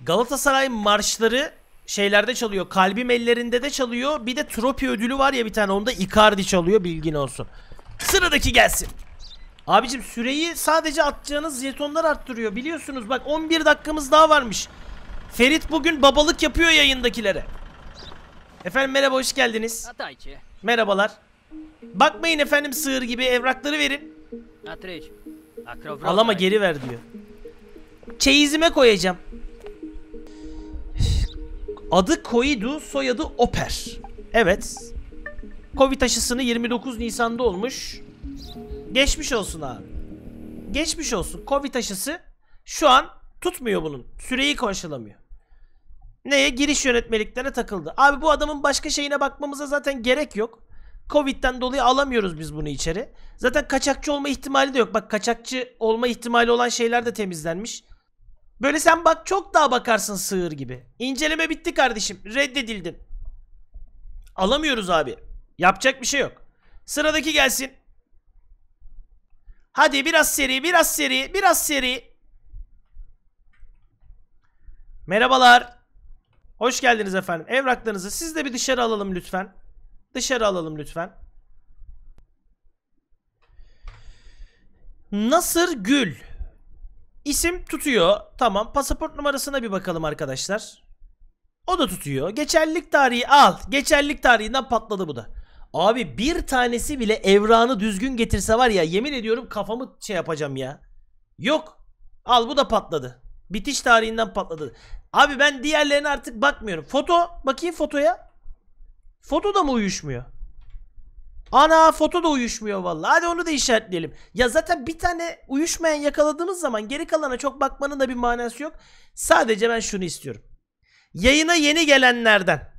Galatasaray marşları şeylerde çalıyor. Kalbim ellerinde de çalıyor. Bir de tropi ödülü var ya bir tane, onda Icardi çalıyor, bilgin olsun. Sıradaki gelsin. Abicim süreyi sadece atacağınız jetonlar arttırıyor biliyorsunuz. Bak 11 dakikamız daha varmış. Ferit bugün babalık yapıyor yayındakilere. Efendim merhaba, hoş geldiniz. Merhabalar. Bakmayın efendim sığır gibi, evrakları verin. Alama geri ver diyor. Çeyizime koyacağım. Adı Koydu, soyadı Oper. Evet. Covid aşısını 29 Nisan'da olmuş. Geçmiş olsun abi. Geçmiş olsun. Covid aşısı şu an tutmuyor bunun. Süreyi karşılamıyor. Neye? Giriş yönetmeliklere takıldı. Abi bu adamın başka şeyine bakmamıza zaten gerek yok. Covid'den dolayı alamıyoruz biz bunu içeri. Zaten kaçakçı olma ihtimali de yok. Bak kaçakçı olma ihtimali olan şeyler de temizlenmiş. Böyle sen bak çok daha bakarsın sığır gibi. İnceleme bitti kardeşim. Reddedildin. Alamıyoruz abi. Yapacak bir şey yok. Sıradaki gelsin. Hadi biraz seri, biraz seri, biraz seri. Merhabalar. Hoş geldiniz efendim. Evraklarınızı siz de bir dışarı alalım lütfen. Dışarı alalım lütfen. Nasır Gül. İsim tutuyor. Tamam. Pasaport numarasına bir bakalım arkadaşlar. O da tutuyor. Geçerlilik tarihi al. Geçerlilik tarihinden patladı bu da. Abi bir tanesi bile evrağını düzgün getirse var ya, yemin ediyorum kafamı şey yapacağım ya. Yok. Al bu da patladı. Bitiş tarihinden patladı. Abi ben diğerlerine artık bakmıyorum. Foto. Bakayım fotoya. Foto da mı uyuşmuyor? Ana foto da uyuşmuyor vallahi. Hadi onu da işaretleyelim. Ya zaten bir tane uyuşmayan yakaladığımız zaman geri kalana çok bakmanın da bir manası yok. Sadece ben şunu istiyorum. Yayına yeni gelenlerden.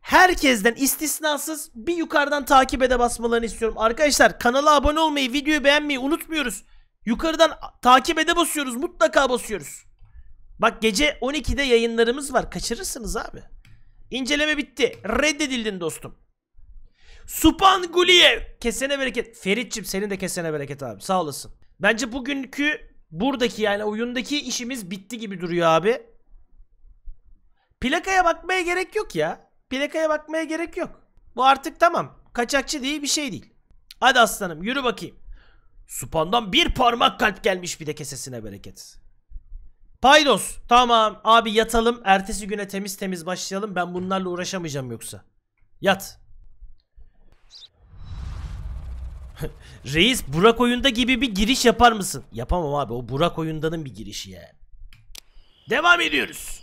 Herkesten istisnasız bir yukarıdan takibe de basmalarını istiyorum. Arkadaşlar kanala abone olmayı, videoyu beğenmeyi unutmuyoruz. Yukarıdan takibe de basıyoruz. Mutlaka basıyoruz. Bak gece 12'de yayınlarımız var. Kaçırırsınız abi. İnceleme bitti. Reddedildin dostum. Supan Guliyev. Kesene bereket. Feritçim senin de kesene bereket abi. Sağ olasın. Bence bugünkü buradaki yani oyundaki işimiz bitti gibi duruyor abi. Plakaya bakmaya gerek yok ya. Plakaya bakmaya gerek yok. Bu artık tamam. Kaçakçı değil, bir şey değil. Hadi aslanım yürü bakayım. Supan'dan bir parmak kalp gelmiş, bir de kesesine bereket. Paydos. Tamam abi, yatalım. Ertesi güne temiz temiz başlayalım. Ben bunlarla uğraşamayacağım yoksa. Yat. Reis, Burak Oyunda gibi bir giriş yapar mısın? Yapamam abi, o Burak Oyunda'nın bir girişi yani. Devam ediyoruz.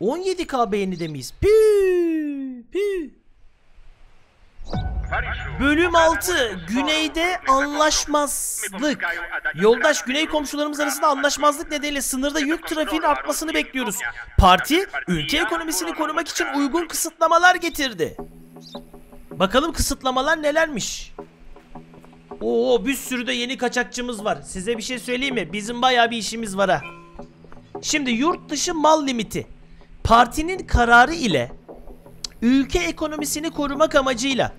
17K beğeni demeyiz. Püü, püü. Bölüm 6. Güneyde anlaşmazlık. Yoldaş, güney komşularımız arasında anlaşmazlık nedeniyle sınırda yük trafiğin artmasını bekliyoruz. Parti ülke ekonomisini korumak için uygun kısıtlamalar getirdi. Bakalım kısıtlamalar nelermiş? Oo, bir sürü de yeni kaçakçımız var. Size bir şey söyleyeyim mi? Bizim bayağı bir işimiz var ha. Şimdi yurt dışı mal limiti. Partinin kararı ile ülke ekonomisini korumak amacıyla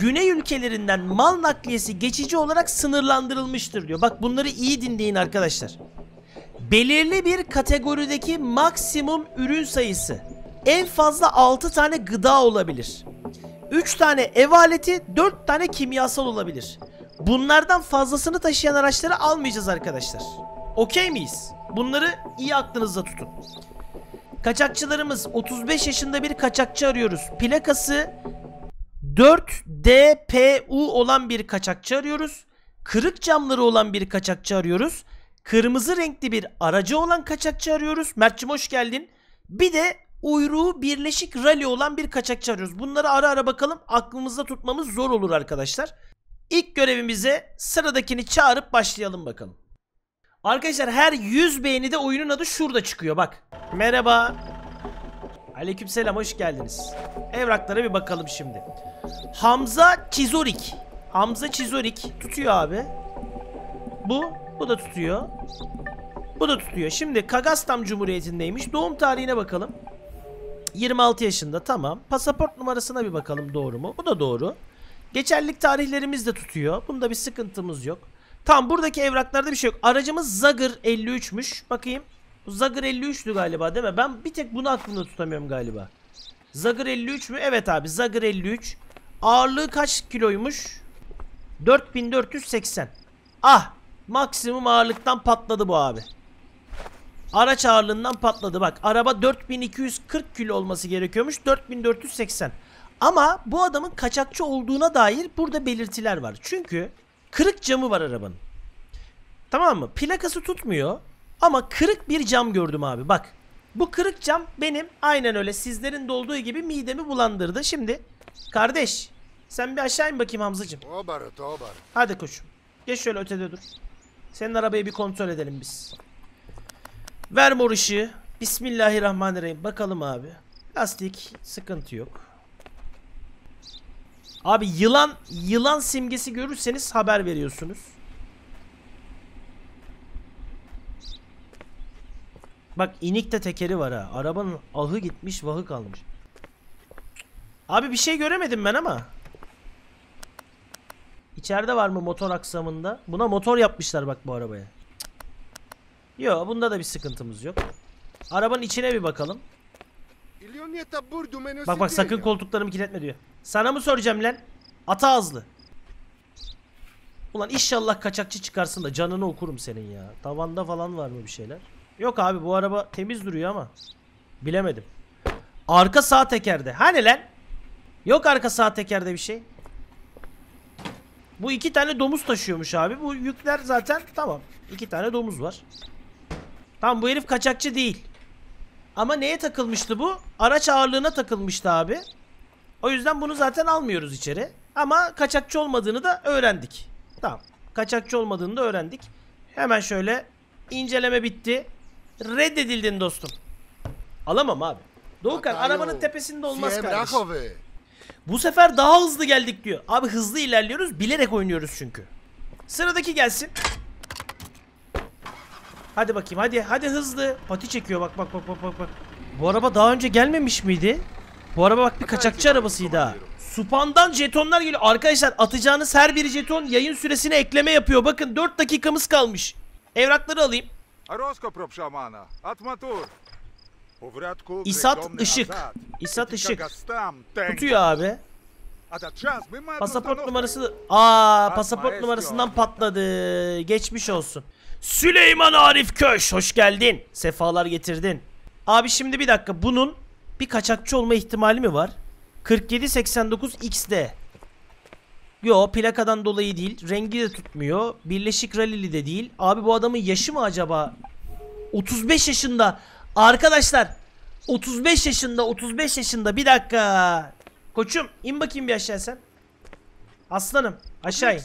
güney ülkelerinden mal nakliyesi geçici olarak sınırlandırılmıştır diyor. Bak bunları iyi dinleyin arkadaşlar. Belirli bir kategorideki maksimum ürün sayısı. En fazla 6 tane gıda olabilir. 3 tane ev aleti, 4 tane kimyasal olabilir. Bunlardan fazlasını taşıyan araçları almayacağız arkadaşlar. Okey miyiz? Bunları iyi aklınızda tutun. Kaçakçılarımız, 35 yaşında bir kaçakçı arıyoruz. Plakası 4DPU olan bir kaçakçı arıyoruz. Kırık camları olan bir kaçakçı arıyoruz. Kırmızı renkli bir aracı olan kaçakçı arıyoruz. Mert'cim hoş geldin. Bir de uyruğu birleşik rally olan bir kaçakçı arıyoruz. Bunları ara ara bakalım. Aklımızda tutmamız zor olur arkadaşlar. İlk görevimize sıradakini çağırıp başlayalım bakalım. Arkadaşlar her 100 beğenide oyunun adı şurada çıkıyor bak. Merhaba. Aleykümselam, hoş geldiniz. Evraklara bir bakalım şimdi. Hamza Çizorik. Hamza Çizorik tutuyor abi. Bu da tutuyor. Bu da tutuyor. Şimdi Kazakistan Cumhuriyeti'ndeymiş. Doğum tarihine bakalım. 26 yaşında, tamam. Pasaport numarasına bir bakalım, doğru mu? Bu da doğru. Geçerlilik tarihlerimiz de tutuyor. Bunda bir sıkıntımız yok. Tamam, buradaki evraklarda bir şey yok. Aracımız Zagır 53'müş. Bakayım. Zagır 53'tü galiba değil mi? Ben bir tek bunu aklımda tutamıyorum galiba. Zagır 53 mü? Evet abi, Zagır 53. Ağırlığı kaç kiloymuş? 4480. Ah! Maksimum ağırlıktan patladı bu abi. Araç ağırlığından patladı bak. Araba 4240 kilo olması gerekiyormuş. 4480. Ama bu adamın kaçakçı olduğuna dair burada belirtiler var. Çünkü kırık camı var arabanın. Tamam mı? Plakası tutmuyor. Ama kırık bir cam gördüm abi bak. Bu kırık cam benim aynen öyle sizlerin de olduğu gibi midemi bulandırdı. Şimdi kardeş sen bir aşağı in bakayım Hamzacığım. Hadi koçum. Geç şöyle ötede dur. Senin arabayı bir kontrol edelim biz. Ver mor ışığı. Bismillahirrahmanirrahim. Bakalım abi. Lastik sıkıntı yok. Abi yılan simgesi görürseniz haber veriyorsunuz. Bak inikte tekeri var ha. Arabanın ahı gitmiş vahı kalmış. Abi bir şey göremedim ben ama. İçeride var mı motor aksamında? Buna motor yapmışlar bak bu arabaya. Yo, bunda da bir sıkıntımız yok. Arabanın içine bir bakalım. Bak bak sakın koltuklarımı kirletme diyor. Sana mı soracağım lan? Ata azlı. Ulan inşallah kaçakçı çıkarsın da canını okurum senin ya. Tavanda falan var mı bir şeyler? Yok abi, bu araba temiz duruyor ama bilemedim. Arka sağ tekerde. Hani lan? Yok arka sağ tekerde bir şey. Bu iki tane domuz taşıyormuş abi. Bu yükler zaten tamam. İki tane domuz var. Tamam, bu herif kaçakçı değil. Ama neye takılmıştı bu? Araç ağırlığına takılmıştı abi. O yüzden bunu zaten almıyoruz içeri. Ama kaçakçı olmadığını da öğrendik. Tamam. Kaçakçı olmadığını da öğrendik. Hemen şöyle inceleme bitti. Reddedildin dostum. Alamam abi. Doğukan arabanın tepesinde olmaz kardeşim. Bu sefer daha hızlı geldik diyor. Abi hızlı ilerliyoruz. Bilerek oynuyoruz çünkü. Sıradaki gelsin. Hadi bakayım, hadi hızlı. Pati çekiyor bak bak. Bu araba daha önce gelmemiş miydi? Bu araba bak bir kaçakçı arabasıydı ha. Supandan jetonlar geliyor. Arkadaşlar atacağınız her bir jeton yayın süresine ekleme yapıyor. Bakın 4 dakikamız kalmış. Evrakları alayım. İsat Işık. Tutuyor abi. Pasaport numarası. Aa, pasaport numarasından patladı. Geçmiş olsun. Süleyman Arif Köş, hoş geldin. Sefalar getirdin. Abi şimdi bir dakika, bunun bir kaçakçı olma ihtimali mi var? 4789XD. Yo, plakadan dolayı değil. Rengi de tutmuyor. Birleşik Rally'li de değil. Abi bu adamın yaşı mı acaba? 35 yaşında. Arkadaşlar 35 yaşında, 35 yaşında. Bir dakika. Koçum in bakayım bir aşağı sen. Aslanım aşağı in.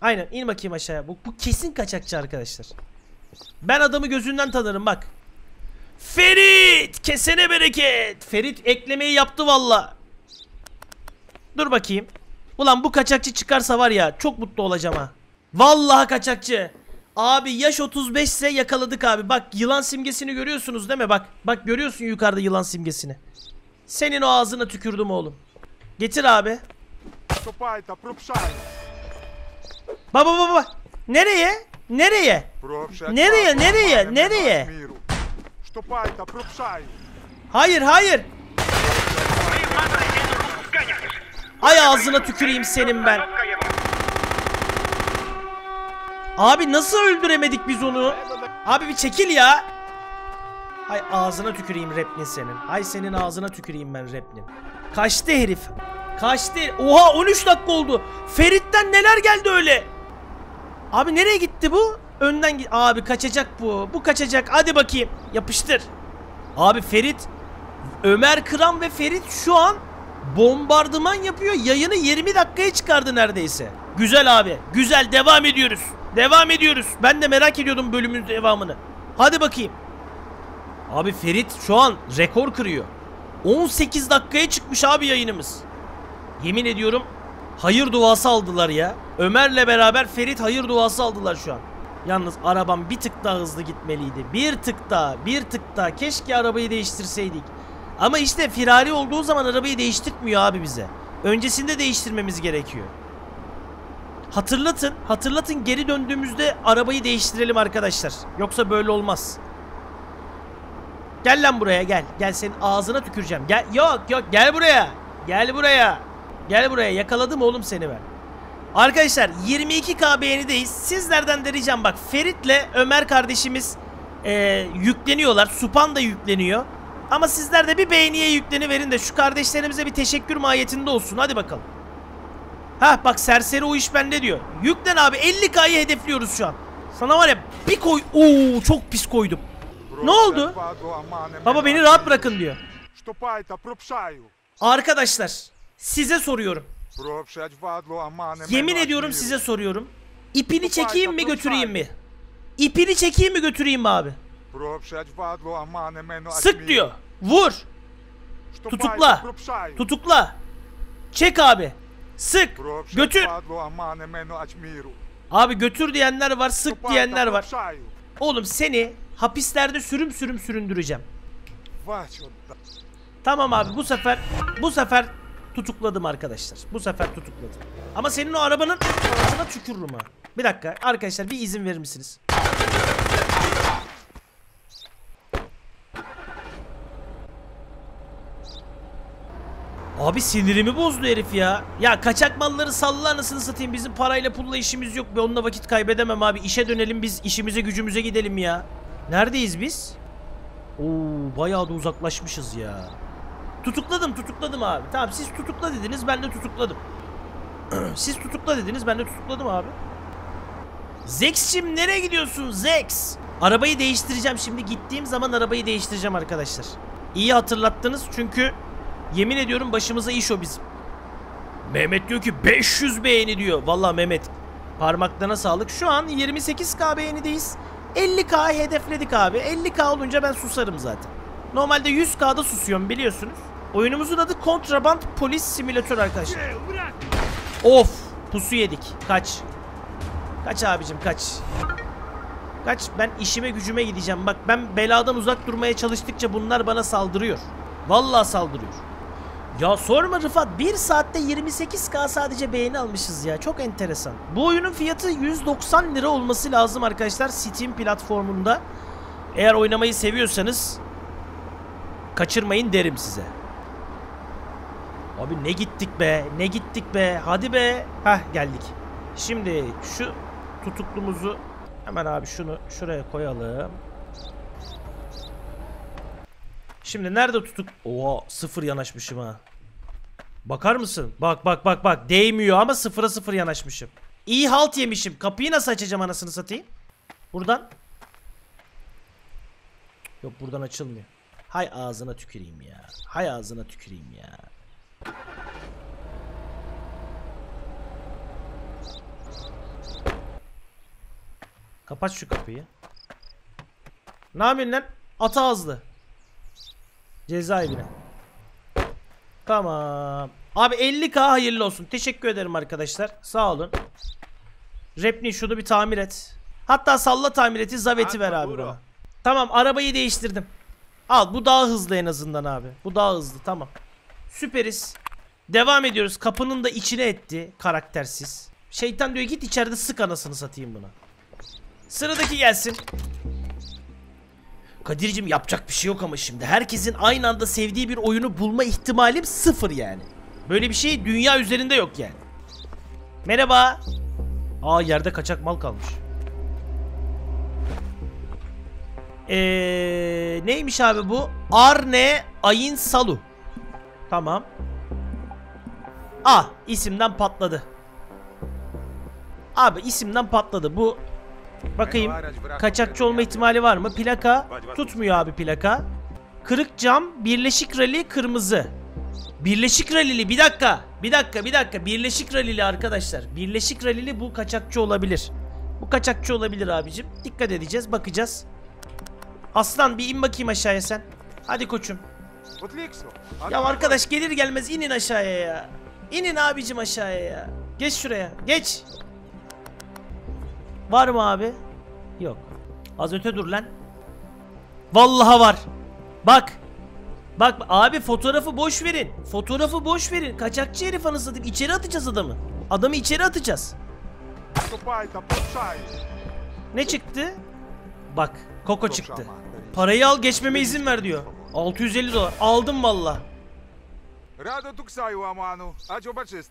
Aynen in bakayım aşağıya. Bu kesin kaçakçı arkadaşlar. Ben adamı gözünden tanırım bak. Ferit, kesene bereket. Ferit eklemeyi yaptı valla. Dur bakayım. Ulan bu kaçakçı çıkarsa var ya çok mutlu olacağım ha. Vallahi kaçakçı. Abi yaş 35 ise yakaladık abi. Bak yılan simgesini görüyorsunuz değil mi? Bak bak, görüyorsun yukarıda yılan simgesini. Senin o ağzına tükürdüm oğlum. Getir abi. Baba baba. Nereye? Nereye? Nereye? Nereye? Nereye? Hayır hayır. Ay ağzına tüküreyim senin ben. Abi nasıl öldüremedik biz onu? Abi bir çekil ya. Ay ağzına tüküreyim Replin senin. Ay senin ağzına tüküreyim ben Replin. Kaçtı herif. Kaçtı. Oha 13 dakika oldu. Ferit'ten neler geldi öyle. Abi nereye gitti bu? Önden git. Abi kaçacak bu. Bu kaçacak. Hadi bakayım. Yapıştır. Abi Ferit. Ömer Kıran ve Ferit şu an bombardıman yapıyor. Yayını 20 dakikaya çıkardı neredeyse. Güzel abi. Güzel. Devam ediyoruz. Devam ediyoruz. Ben de merak ediyordum bölümün devamını. Hadi bakayım. Abi Ferit şu an rekor kırıyor. 18 dakikaya çıkmış abi yayınımız. Yemin ediyorum hayır duası aldılar ya. Ömer'le beraber Ferit hayır duası aldılar şu an. Yalnız arabam bir tık daha hızlı gitmeliydi. Bir tık daha, bir tık daha. Keşke arabayı değiştirseydik. Ama işte firari olduğu zaman arabayı değiştirtmiyor abi bize. Öncesinde değiştirmemiz gerekiyor. Hatırlatın, hatırlatın, geri döndüğümüzde arabayı değiştirelim arkadaşlar. Yoksa böyle olmaz. Gel lan buraya gel. Gel senin ağzına tüküreceğim. Gel. Yok yok, gel buraya. Gel buraya. Gel buraya. Yakaladım oğlum seni ben. Arkadaşlar 22K beğenideyiz. Sizlerden de ricam, bak Ferit'le Ömer kardeşimiz yükleniyorlar. Supan da yükleniyor. Ama sizler de bir beğeniye yükleniverin de şu kardeşlerimize bir teşekkür mahiyetinde olsun. Hadi bakalım. Ha bak serseri o iş bende diyor. Yüklen abi, 50K'yı hedefliyoruz şu an. Sana var ya bir koy. Oo çok pis koydum. Ne oldu? Baba beni rahat bırakın diyor. Arkadaşlar size soruyorum. Yemin ediyorum size soruyorum. İpini çekeyim mi götüreyim mi? İpini çekeyim mi götüreyim mi abi? Sık diyor. Vur. Tutukla. Tutukla. Çek abi. Sık. Götür. Abi götür diyenler var, sık diyenler var. Oğlum seni hapislerde sürüm sürüm süründüreceğim. Tamam abi, bu sefer tutukladım arkadaşlar. Bu sefer tutukladım. Ama senin o arabanın ağzına tükürürüm ha. Bir dakika arkadaşlar, bir izin verir misiniz? Abi sinirimi bozdu herif ya. Ya kaçak malları salla anasını satayım. Bizim parayla pulla işimiz yok. Ben onunla vakit kaybedemem abi. İşe dönelim biz. İşimize gücümüze gidelim ya. Neredeyiz biz? Oo bayağı da uzaklaşmışız ya. Tutukladım, tutukladım abi. Tamam siz tutukla dediniz, ben de tutukladım. Siz tutukla dediniz, ben de tutukladım abi. Zex'cim nereye gidiyorsun Zex? Arabayı değiştireceğim şimdi. Gittiğim zaman arabayı değiştireceğim arkadaşlar. İyi hatırlattınız çünkü... Yemin ediyorum başımıza iş o bizim. Mehmet diyor ki 500 beğeni diyor. Vallahi Mehmet parmaklarına sağlık. Şu an 28K beğenideyiz. 50K hedefledik abi. 50K olunca ben susarım zaten. Normalde 100K'da susuyorum biliyorsunuz. Oyunumuzun adı Contraband Police Simülatör arkadaşlar. Of pusu yedik. Kaç. Kaç abicim kaç. Kaç, ben işime gücüme gideceğim. Bak ben beladan uzak durmaya çalıştıkça bunlar bana saldırıyor. Vallahi saldırıyor. Ya sorma Rıfat, 1 saatte 28K sadece beğeni almışız ya, çok enteresan. Bu oyunun fiyatı 190 lira olması lazım arkadaşlar Steam platformunda. Eğer oynamayı seviyorsanız kaçırmayın derim size. Abi ne gittik be, ne gittik be, hadi be. Hah geldik. Şimdi şu tutuklumuzu Hemen abi şunu şuraya koyalım. Şimdi nerede tutuk? Oha, sıfır yanaşmışım ha. Bakar mısın? Bak bak bak bak, değmiyor ama sıfıra sıfır yanaşmışım. İyi halt yemişim. Kapıyı nasıl açacağım anasını satayım? Buradan. Yok, buradan açılmıyor. Hay ağzına tüküreyim ya. Hay ağzına tüküreyim ya. Kapat şu kapıyı. Ne yapıyorsun lan? Ata hızlı. Cezaevine. Tamam. Abi 50k hayırlı olsun. Teşekkür ederim arkadaşlar. Sağ olun. Repni şunu bir tamir et. Hatta salla tamir eti, zaveti ver abi bana. Tamam, arabayı değiştirdim. Al, bu daha hızlı en azından abi. Bu daha hızlı, tamam. Süperiz. Devam ediyoruz. Kapının da içine etti karaktersiz. Şeytan diyor git içeride sık anasını satayım buna. Sıradaki gelsin. Kadir'cim yapacak bir şey yok ama şimdi. Herkesin aynı anda sevdiği bir oyunu bulma ihtimalim sıfır yani. Böyle bir şey dünya üzerinde yok yani. Merhaba. Aa, yerde kaçak mal kalmış. Neymiş abi bu? Arne Ayin Salu. Tamam. Ah, isimden patladı. Abi isimden patladı bu. Bakayım, kaçakçı olma ihtimali var mı? Plaka tutmuyor abi, plaka. Kırık cam, Birleşik Rally kırmızı. Birleşik Rally'li, bir dakika. Bir dakika, bir dakika. Birleşik Rally'li arkadaşlar. Birleşik Rally'li bu kaçakçı olabilir. Bu kaçakçı olabilir abicim. Dikkat edeceğiz, bakacağız. Aslan bir in bakayım aşağıya sen. Hadi koçum. Ya arkadaş gelir gelmez inin aşağıya ya. İnin abicim aşağıya ya. Geç şuraya, geç. Var mı abi? Yok. Az öte dur lan. Vallahi var. Bak. Bak abi, fotoğrafı boş verin. Fotoğrafı boş verin. Kaçakçı herif anasını satayım. İçeri atacağız adamı. Adamı içeri atacağız. Ne çıktı? Bak. Koko çıktı. Parayı al, geçmeme izin ver diyor. 650 dolar. Aldım vallahi.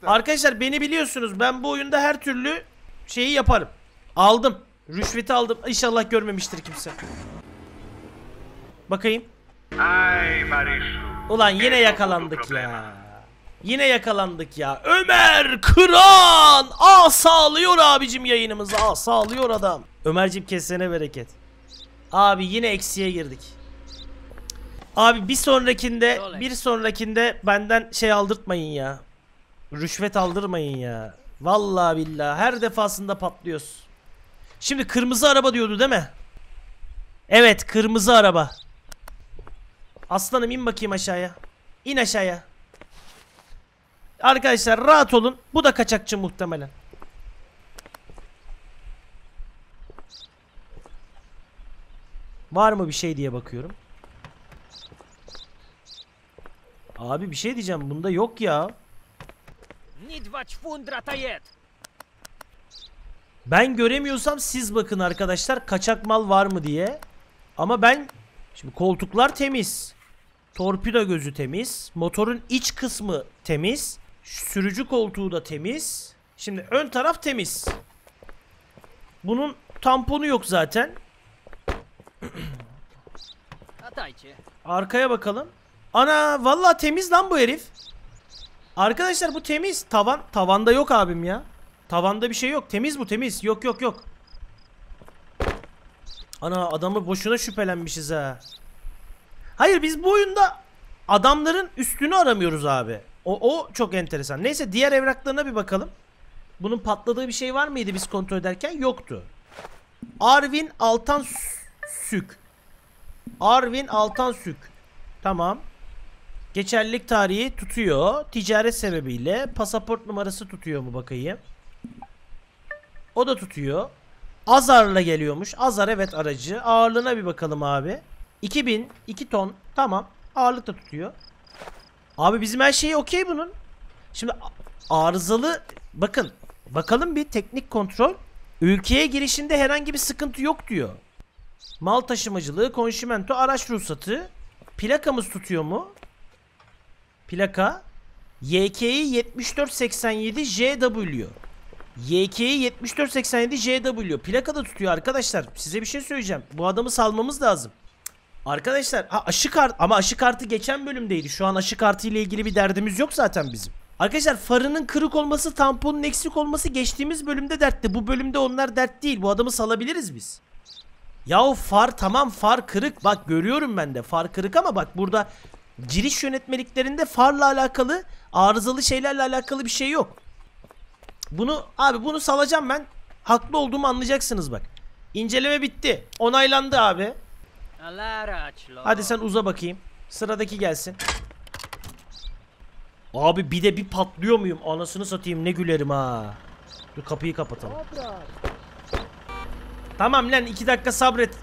Arkadaşlar beni biliyorsunuz. Ben bu oyunda her türlü şeyi yaparım. Aldım. Rüşveti aldım. İnşallah görmemiştir kimse. Bakayım. Ulan yine yakalandık ya. Yine yakalandık ya. Ömer Kıran. Aa, sağlıyor abicim yayınımızı. Aa, sağlıyor adam. Ömercim kesene bereket. Abi yine eksiye girdik. Abi bir sonrakinde benden şey aldırtmayın ya. Rüşvet aldırmayın ya. Vallahi billahi her defasında patlıyoruz. Şimdi kırmızı araba diyordu değil mi? Evet, kırmızı araba. Aslanım in bakayım aşağıya. İn aşağıya. Arkadaşlar rahat olun. Bu da kaçakçı muhtemelen. Var mı bir şey diye bakıyorum. Abi bir şey diyeceğim. Bunda yok ya. Ben göremiyorsam siz bakın arkadaşlar, kaçak mal var mı diye. Ama ben şimdi, koltuklar temiz, torpido gözü temiz, motorun iç kısmı temiz, sürücü koltuğu da temiz. Şimdi ön taraf temiz. Bunun tamponu yok zaten. Arkaya bakalım. Ana vallahi temiz lan bu herif. Arkadaşlar bu temiz. Tavanda yok abim ya. Tavanda bir şey yok. Temiz bu, temiz. Yok yok yok. Ana adamı boşuna şüphelenmişiz ha. Hayır, biz bu oyunda adamların üstünü aramıyoruz abi. O çok enteresan. Neyse, diğer evraklarına bir bakalım. Bunun patladığı bir şey var mıydı biz kontrol ederken? Yoktu. Arvin Altan Sük. Arvin Altan Sük. Tamam. Geçerlilik tarihi tutuyor. Ticaret sebebiyle pasaport numarası tutuyor mu bakayım? O da tutuyor. Azar'la geliyormuş. Azar, evet, aracı. Ağırlığına bir bakalım abi. 2000, 2 ton. Tamam. Ağırlık da tutuyor. Abi bizim her şeyi okey bunun. Şimdi arızalı, bakın. Bakalım bir teknik kontrol. Ülkeye girişinde herhangi bir sıkıntı yok diyor. Mal taşımacılığı, konşimento, araç ruhsatı. Plakamız tutuyor mu? Plaka YK'yi 7487 JW. YK7487JW plakada tutuyor arkadaşlar. Size bir şey söyleyeceğim. Bu adamı salmamız lazım. Arkadaşlar aşı kartı, ama aşı kartı geçen bölümdeydi. Şu an aşı kartı ile ilgili bir derdimiz yok zaten bizim. Arkadaşlar farının kırık olması, tamponun eksik olması geçtiğimiz bölümde dertti. Bu bölümde onlar dert değil. Bu adamı salabiliriz biz. Yahu far tamam, far kırık. Bak görüyorum ben de far kırık ama bak burada giriş yönetmeliklerinde farla alakalı arızalı şeylerle alakalı bir şey yok. Bunu abi bunu salacağım ben. Haklı olduğumu anlayacaksınız bak. İnceleme bitti. Onaylandı abi. Hadi sen uza bakayım. Sıradaki gelsin. Abi bir de bir patlıyor muyum? Anasını satayım ne gülerim ha. Dur kapıyı kapatalım. Tamam lan 2 dakika sabret.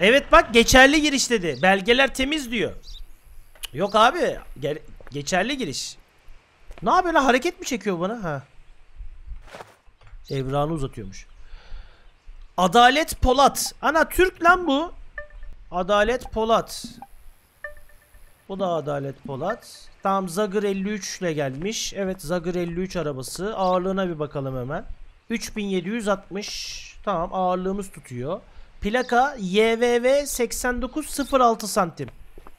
Evet bak geçerli giriş dedi. Belgeler temiz diyor. Yok abi. Geçerli giriş. Ne yapıyor lan? Hareket mi çekiyor bana? Ha. Evrağını uzatıyormuş. Adalet Polat. Ana Türk lan bu. Adalet Polat. Bu da Adalet Polat. Tam Zagır 53 ile gelmiş. Evet Zagır 53 arabası. Ağırlığına bir bakalım hemen. 3760. Tamam ağırlığımız tutuyor. Plaka YVV 8906 santim.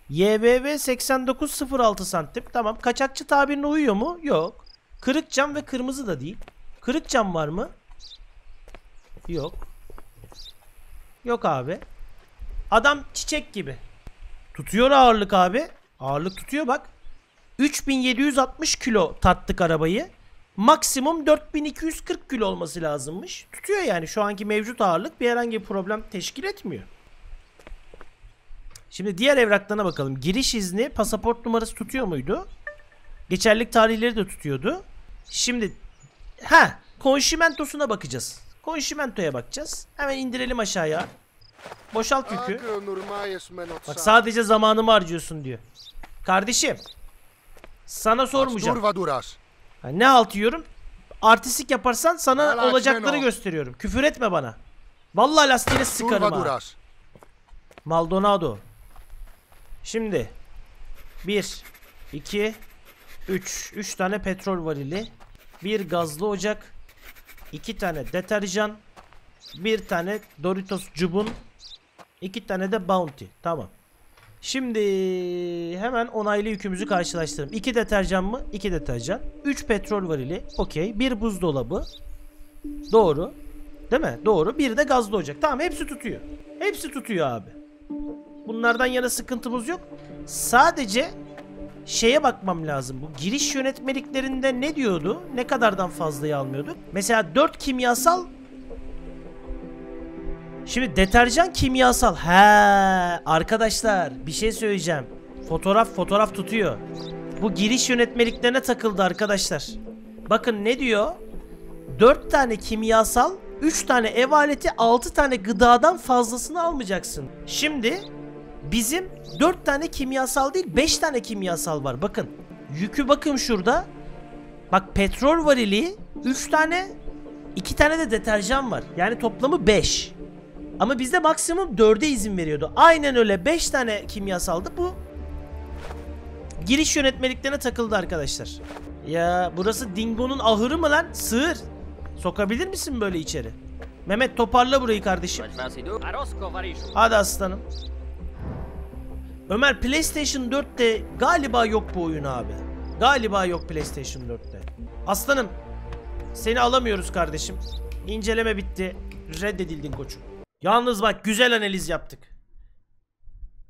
YVV 8906 santim. Tamam kaçakçı tabirine uyuyor mu? Yok. Kırık cam ve kırmızı da değil. Kırık cam var mı? Yok. Yok abi. Adam çiçek gibi. Tutuyor ağırlık abi. Ağırlık tutuyor bak. 3760 kilo tattık arabayı. Maksimum 4240 kilo olması lazımmış. Tutuyor yani şu anki mevcut ağırlık bir herhangi bir problem teşkil etmiyor. Şimdi diğer evraklarına bakalım. Giriş izni, pasaport numarası tutuyor muydu? Geçerlilik tarihleri de tutuyordu. Şimdi ha, konşimentosuna bakacağız. Konşimentoya bakacağız. Hemen indirelim aşağıya. Boşalt yükü. Bak sadece zamanımı harcıyorsun diyor. Kardeşim. Sana sormayacağım. Yani ne halt yiyorum? Artistik yaparsan sana olacakları gösteriyorum. Küfür etme bana. Vallahi lastiğine sıkarım ha. Maldonado. Şimdi. 1, 2, 3. 3 tane petrol varili. 1 gazlı ocak. 2 tane deterjan. 1 tane Doritos cubun. 2 tane de Bounty. Tamam. Şimdi hemen onaylı yükümüzü karşılaştıralım. 2 deterjan mı? 2 deterjan. 3 petrol varili. Okey. 1 buzdolabı. Doğru. Değil mi? Doğru. 1 de gazlı ocak. Tamam hepsi tutuyor. Hepsi tutuyor abi. Bunlardan yana sıkıntımız yok. Sadece şeye bakmam lazım. Bu giriş yönetmeliklerinde ne diyordu? Ne kadardan fazlayı almıyorduk? Mesela 4 kimyasal. Şimdi deterjan kimyasal. He arkadaşlar bir şey söyleyeceğim. Fotoğraf tutuyor. Bu giriş yönetmeliklerine takıldı arkadaşlar. Bakın ne diyor? 4 tane kimyasal, 3 tane ev aleti, 6 tane gıdadan fazlasını almayacaksın. Şimdi bizim 4 tane kimyasal değil 5 tane kimyasal var. Bakın yükü bakın şurada. Bak petrol varili 3 tane 2 tane de deterjan var. Yani toplamı 5. Ama bizde maksimum 4'e izin veriyordu. Aynen öyle 5 tane kimyasaldı bu. Giriş yönetmeliklerine takıldı arkadaşlar. Ya burası Dingo'nun ahırı mı lan? Sığır. Sokabilir misin böyle içeri? Mehmet toparla burayı kardeşim. Hadi aslanım. Ömer PlayStation 4'te galiba yok bu oyun abi. Galiba yok PlayStation 4'te. Aslanım seni alamıyoruz kardeşim. İnceleme bitti. Reddedildin koçum. Yalnız bak güzel analiz yaptık.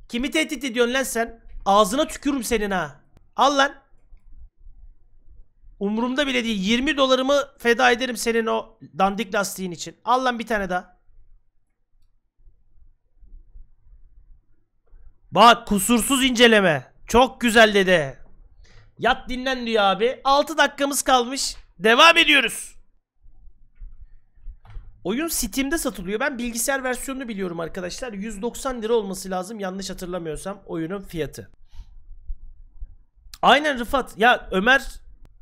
Kimi tehdit ediyorsun lan sen? Ağzına tükürüm senin ha. Al lan. Umurumda bile değil. 20 dolarımı feda ederim senin o dandik lastiğin için. Al lan bir tane daha. Bak kusursuz inceleme. Çok güzel dedi. Yat dinlen diyor abi. 6 dakikamız kalmış. Devam ediyoruz. Oyun Steam'de satılıyor. Ben bilgisayar versiyonunu biliyorum arkadaşlar. 190 lira olması lazım yanlış hatırlamıyorsam oyunun fiyatı. Aynen Rıfat. Ya Ömer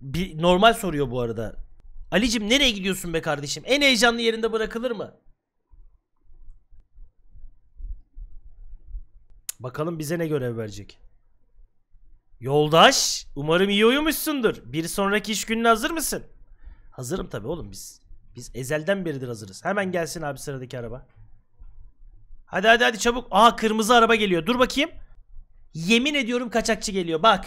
bir normal soruyor bu arada. Ali'cim nereye gidiyorsun be kardeşim? En heyecanlı yerinde bırakılır mı? Bakalım bize ne görev verecek. Yoldaş, umarım iyi uyumuşsundur. Bir sonraki iş gününe hazır mısın? Hazırım tabii oğlum biz. Biz ezelden beridir hazırız. Hemen gelsin abi sıradaki araba. Hadi hadi hadi çabuk. Aa kırmızı araba geliyor. Dur bakayım. Yemin ediyorum kaçakçı geliyor bak.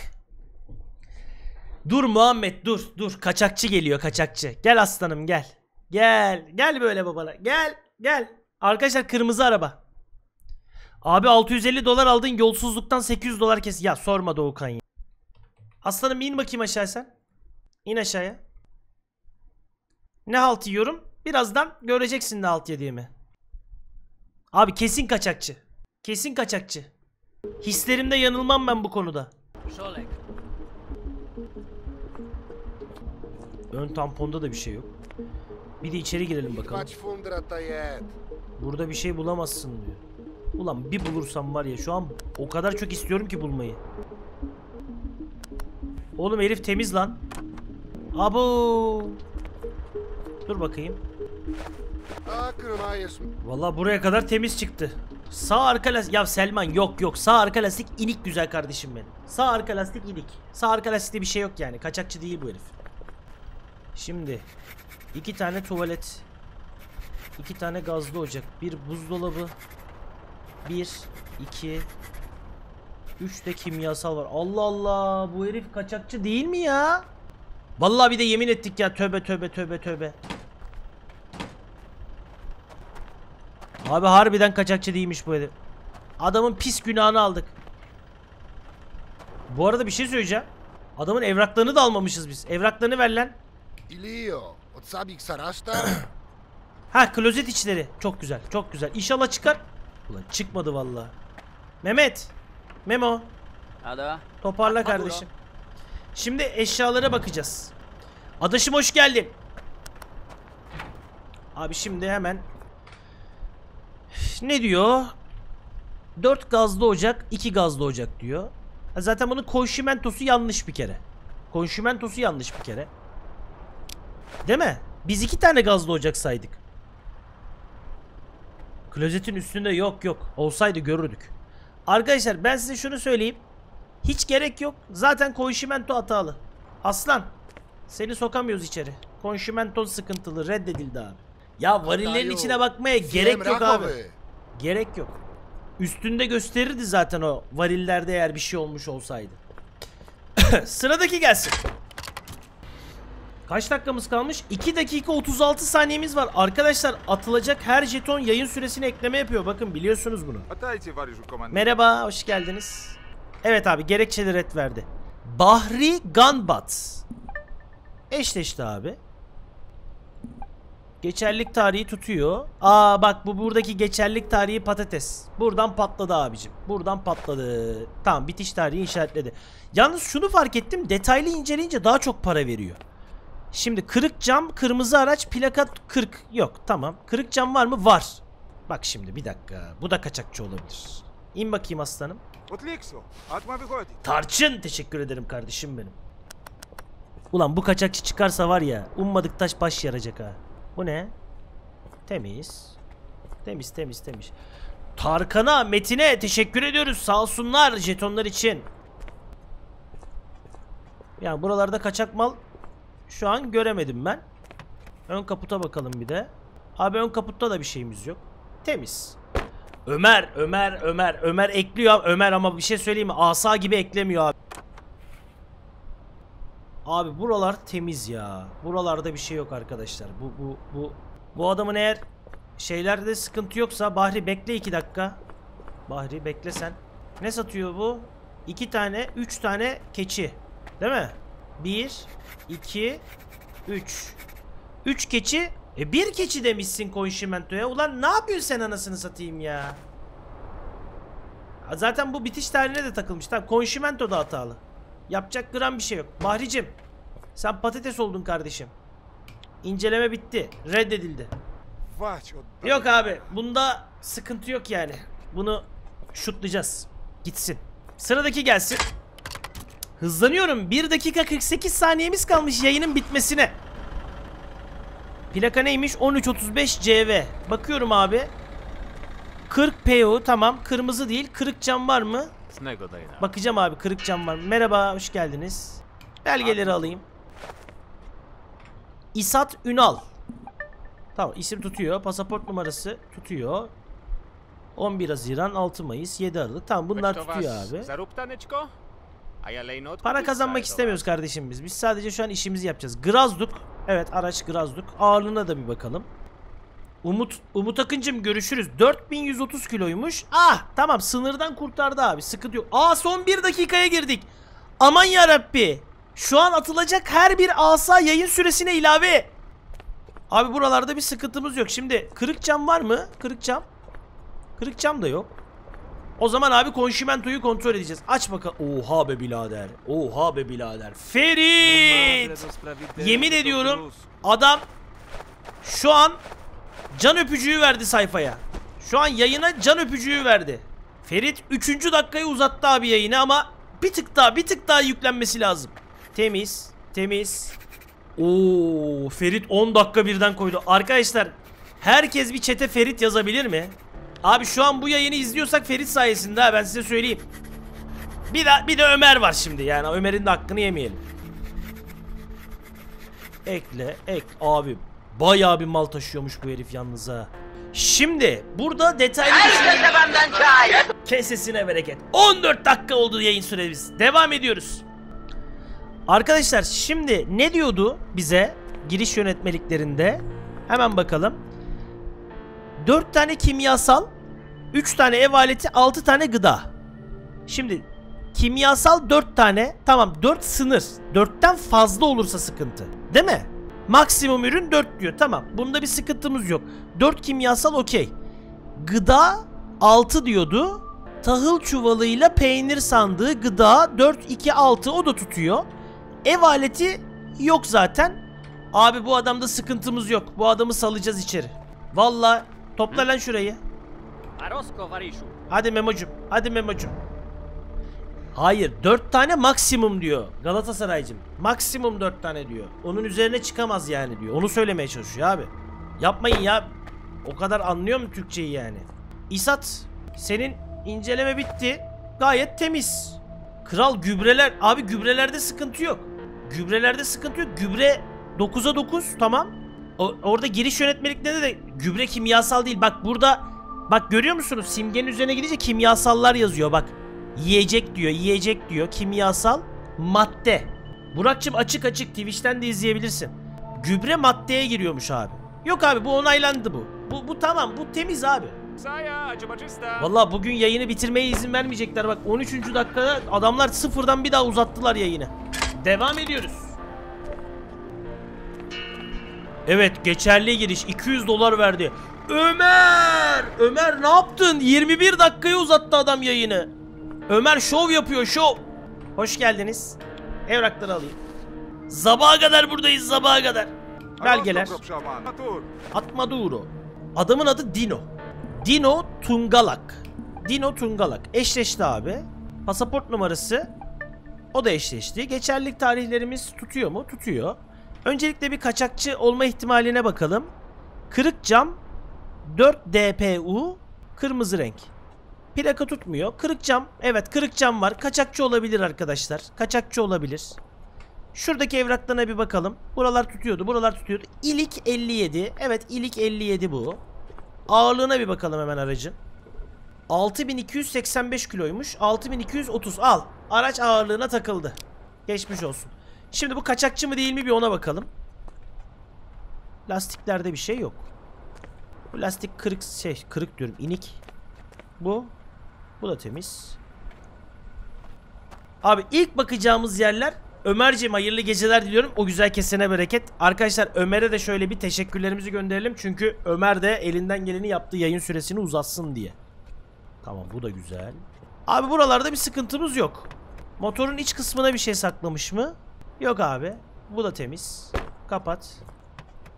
Dur Muhammed dur dur. Kaçakçı geliyor kaçakçı. Gel aslanım gel. Gel. Gel böyle babala. Gel gel. Arkadaşlar kırmızı araba. Abi $650 aldın yolsuzluktan $800 kes. Ya sorma Doğukan ya. Aslanım in bakayım aşağıya sen. İn aşağıya. Ne halt yiyorum? Birazdan göreceksin ne halt yediğimi. Abi kesin kaçakçı. Kesin kaçakçı. Hislerimde yanılmam ben bu konuda. Ön tamponda da bir şey yok. Bir de içeri girelim bakalım. Burada bir şey bulamazsın diyor. Ulan bir bulursam var ya şu an o kadar çok istiyorum ki bulmayı. Oğlum herif temiz lan. Abo. Dur bakayım. Vallahi buraya kadar temiz çıktı. Sağ arka lastik. Ya Selman yok yok. Sağ arka lastik inik güzel kardeşim benim. Sağ arka lastik inik. Sağ arka lastikte bir şey yok yani. Kaçakçı değil bu herif. Şimdi 2 tane tuvalet. 2 tane gazlı ocak. Bir buzdolabı. 1, 2, 3 de kimyasal var. Allah Allah. Bu herif kaçakçı değil mi ya? Vallahi bir de yemin ettik ya. Tövbe tövbe tövbe tövbe. Abi harbiden kaçakçı değilmiş bu herif. Adamın pis günahını aldık. Bu arada bir şey söyleyeceğim. Adamın evraklarını da almamışız biz. Evraklarını ver lan. Ha klozet içleri. Çok güzel çok güzel. İnşallah çıkar. Ulan çıkmadı vallahi. Mehmet. Memo. Toparla kardeşim. Şimdi eşyalara bakacağız. Adaşım hoş geldin. Abi şimdi hemen. Ne diyor? 4 gazlı ocak, 2 gazlı ocak diyor. Zaten bunun konşimentosu yanlış bir kere. Konşimentosu yanlış bir kere. Değil mi? Biz 2 tane gazlı ocak saydık. Klozetin üstünde yok yok. Olsaydı görürdük. Arkadaşlar ben size şunu söyleyeyim. Hiç gerek yok. Zaten konşimento hatalı. Aslan. Seni sokamıyoruz içeri. Konşimenton sıkıntılı. Reddedildi abi. Ya varillerin içine bakmaya gerek yok abi. Gerek yok. Üstünde gösterirdi zaten o varillerde eğer bir şey olmuş olsaydı. Sıradaki gelsin. Kaç dakikamız kalmış? 2 dakika 36 saniyemiz var. Arkadaşlar atılacak her jeton yayın süresine ekleme yapıyor. Bakın biliyorsunuz bunu. Merhaba hoş geldiniz. Evet abi gerekçeli red verdi. Bahri Ganbat. Eşleşti abi. Geçerlik tarihi tutuyor. Aa bak bu buradaki geçerlik tarihi patates. Buradan patladı abicim. Buradan patladı. Tamam bitiş tarihi işaretledi. Yalnız şunu fark ettim. Detaylı inceleyince daha çok para veriyor. Şimdi kırık cam, kırmızı araç, plaka 40. Yok tamam. Kırık cam var mı? Var. Bak şimdi bir dakika. Bu da kaçakçı olabilir. İn bakayım aslanım. Tarçın teşekkür ederim kardeşim benim. Ulan bu kaçakçı çıkarsa var ya ummadık taş baş yaracak ha. Bu ne? Temiz. Temiz temiz temiz. Tarkan'a, Metin'e teşekkür ediyoruz. Sağ olsunlar jetonlar için. Yani buralarda kaçak mal şu an göremedim ben. Ön kaputa bakalım bir de. Abi ön kaputta da bir şeyimiz yok. Temiz. Ömer ekliyor abi. Ömer ama bir şey söyleyeyim mi? Asa gibi eklemiyor abi. Abi buralar temiz ya. Buralarda bir şey yok arkadaşlar. Bu adamın eğer şeylerde sıkıntı yoksa Bahri bekle 2 dakika. Bahri bekle sen. Ne satıyor bu? 2 tane, 3 tane keçi. Değil mi? 1, 2, 3. 3 keçi. 1 keçi demişsin konşimentoya. Ulan ne yapıyorsun sen anasını satayım ya? Zaten bu bitiş tarihine de takılmış. Tamam konşimento da hatalı. Yapacak gram bir şey yok. Bahricim sen patates oldun kardeşim. İnceleme bitti. Reddedildi. Yok abi bunda sıkıntı yok yani. Bunu şutlayacağız. Gitsin. Sıradaki gelsin. Hızlanıyorum. 1 dakika 48 saniyemiz kalmış yayının bitmesine. Plaka neymiş? 1335 CV. Bakıyorum abi. 40 PU tamam. Kırmızı değil. Kırık cam var mı? Bakacağım abi kırık cam var mı? Merhaba hoş geldiniz. Belgeleri alayım. İsat Ünal. Tamam, isim tutuyor. Pasaport numarası tutuyor. 11 Haziran, 6 Mayıs, 7 Aralık. Tamam, bunlar tutuyor abi. Para kazanmak istemiyoruz kardeşim biz. Biz sadece şu an işimizi yapacağız. Grazduk. Evet, araç Grazduk. Ağırlığına da bir bakalım. Umut Akıncım görüşürüz. 4130 kiloymuş. Ah tamam, sınırdan kurtardı abi. Sıkıntı yok. Aa, son 1 dakikaya girdik. Aman yarabbi. Şu an atılacak her bir asa yayın süresine ilave. Abi buralarda bir sıkıntımız yok. Şimdi kırık cam var mı? Kırık cam. Kırık cam da yok. O zaman abi konşimentoyu kontrol edeceğiz. Aç bakalım. Oha be birader. Oha be birader. Ferit. Yemin ediyorum adam şu an can öpücüğü verdi sayfaya. Şu an yayına can öpücüğü verdi. Ferit 3. dakikayı uzattı abi yayını ama bir tık daha yüklenmesi lazım. Temiz. Temiz. Oo, Ferit 10 dakika birden koydu. Arkadaşlar herkes bir çete Ferit yazabilir mi? Abi şu an bu yayını izliyorsak Ferit sayesinde ha, ben size söyleyeyim. Bir de Ömer var şimdi, yani Ömer'in de hakkını yemeyelim. Ekle. Abi bayağı bir mal taşıyormuş bu herif yalnız ha. Şimdi burada detaylı bir... Kesesine bereket. 14 dakika oldu yayın süremiz. Devam ediyoruz. Arkadaşlar şimdi ne diyordu bize giriş yönetmeliklerinde? Hemen bakalım. 4 tane kimyasal, 3 tane ev aleti, 6 tane gıda. Şimdi kimyasal 4 tane. Tamam, 4 sınır. 4'ten fazla olursa sıkıntı. Değil mi? Maksimum ürün 4 diyor. Tamam. Bunda bir sıkıntımız yok. 4 kimyasal okey. Gıda 6 diyordu. Tahıl çuvalıyla peynir sandığı gıda 4-2-6, o da tutuyor. Ev aleti yok zaten. Abi bu adamda sıkıntımız yok. Bu adamı salacağız içeri. Valla topla lan şurayı. Hadi Memo'cum. Hadi Memo'cum. Hayır, 4 tane maksimum diyor Galatasaray'cım. Maksimum 4 tane diyor. Onun üzerine çıkamaz yani diyor. Onu söylemeye çalışıyor abi. Yapmayın ya. O kadar anlıyor mu Türkçeyi yani? İsat, senin inceleme bitti. Gayet temiz. Kral gübreler. Abi gübrelerde sıkıntı yok. Gübrelerde sıkıntı yok. Gübre 9'a 9 tamam. Orada giriş yönetmeliklerinde de gübre kimyasal değil. Bak burada. Bak görüyor musunuz? Simgenin üzerine gidince kimyasallar yazıyor bak. Yiyecek diyor, yiyecek diyor, kimyasal, madde. Burak'cığım açık Twitch'ten de izleyebilirsin. Gübre maddeye giriyormuş abi. Yok abi bu onaylandı bu. Bu tamam, bu temiz abi. Vallahi bugün yayını bitirmeye izin vermeyecekler bak. 13. dakikada adamlar sıfırdan bir daha uzattılar yayını. Devam ediyoruz. Evet, geçerli giriş $200 verdi. Ömer ne yaptın? 21 dakikaya uzattı adam yayını. Ömer şov yapıyor, şov. Hoş geldiniz. Evrakları alayım. Sabaha kadar buradayız, sabaha kadar. Belgeler. Atmaduro. Adamın adı Dino. Dino Tungalak. Eşleşti abi. Pasaport numarası. O da eşleşti. Geçerlilik tarihlerimiz tutuyor mu? Tutuyor. Öncelikle bir kaçakçı olma ihtimaline bakalım. Kırık cam. 4 DPU. Kırmızı renk. Plaka tutmuyor. Kırık cam. Evet, kırık cam var. Kaçakçı olabilir arkadaşlar. Kaçakçı olabilir. Şuradaki evraklarına bir bakalım. Buralar tutuyordu. İlik 57. Evet, ilik 57 bu. Ağırlığına bir bakalım hemen aracın. 6285 kiloymuş. 6230. Al. Araç ağırlığına takıldı. Geçmiş olsun. Şimdi bu kaçakçı mı değil mi bir ona bakalım. Lastiklerde bir şey yok. Bu lastik kırık, kırık diyorum. İnik. Bu da temiz. Abi ilk bakacağımız yerler. Ömerciğim hayırlı geceler diliyorum. O güzel kesene bereket. Arkadaşlar Ömer'e de şöyle bir teşekkürlerimizi gönderelim. Çünkü Ömer de elinden geleni yaptı yayın süresini uzatsın diye. Tamam, bu da güzel. Abi buralarda bir sıkıntımız yok. Motorun iç kısmına bir şey saklamış mı? Yok abi. Bu da temiz. Kapat.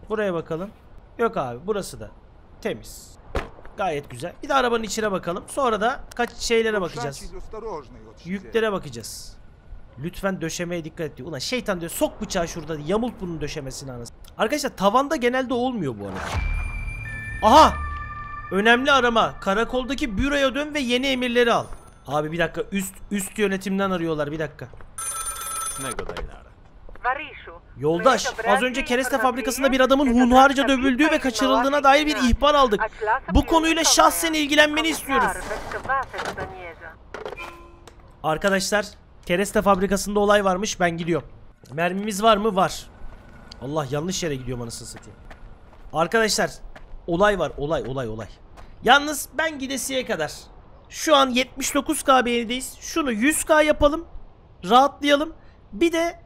Buraya bakalım. Yok abi, burası da temiz. Gayet güzel. Bir de arabanın içine bakalım. Sonra da kaç şeylere bakacağız. Yüklere bakacağız. Lütfen döşemeye dikkat et diyor. Ulan şeytan diyor, sok bıçağı şurada. Yamult bunun döşemesini anasını. Arkadaşlar tavanda genelde olmuyor bu arada. Aha! Önemli arama. Karakoldaki büroya dön ve yeni emirleri al. Abi bir dakika. Üst yönetimden arıyorlar. Bir dakika. Yoldaş, az önce kereste fabrikasında bir adamın hunharca dövüldüğü ve kaçırıldığına dair bir ihbar aldık. Bu konuyla şahsen ilgilenmeni istiyoruz. Arkadaşlar, kereste fabrikasında olay varmış, ben gidiyorum. Mermimiz var mı? Var. Allah, yanlış yere gidiyorum anasını satayım. Arkadaşlar, olay var, olay. Yalnız ben gidesiye kadar. Şu an 79k beğenideyiz. Şunu 100k yapalım. Rahatlayalım. Bir de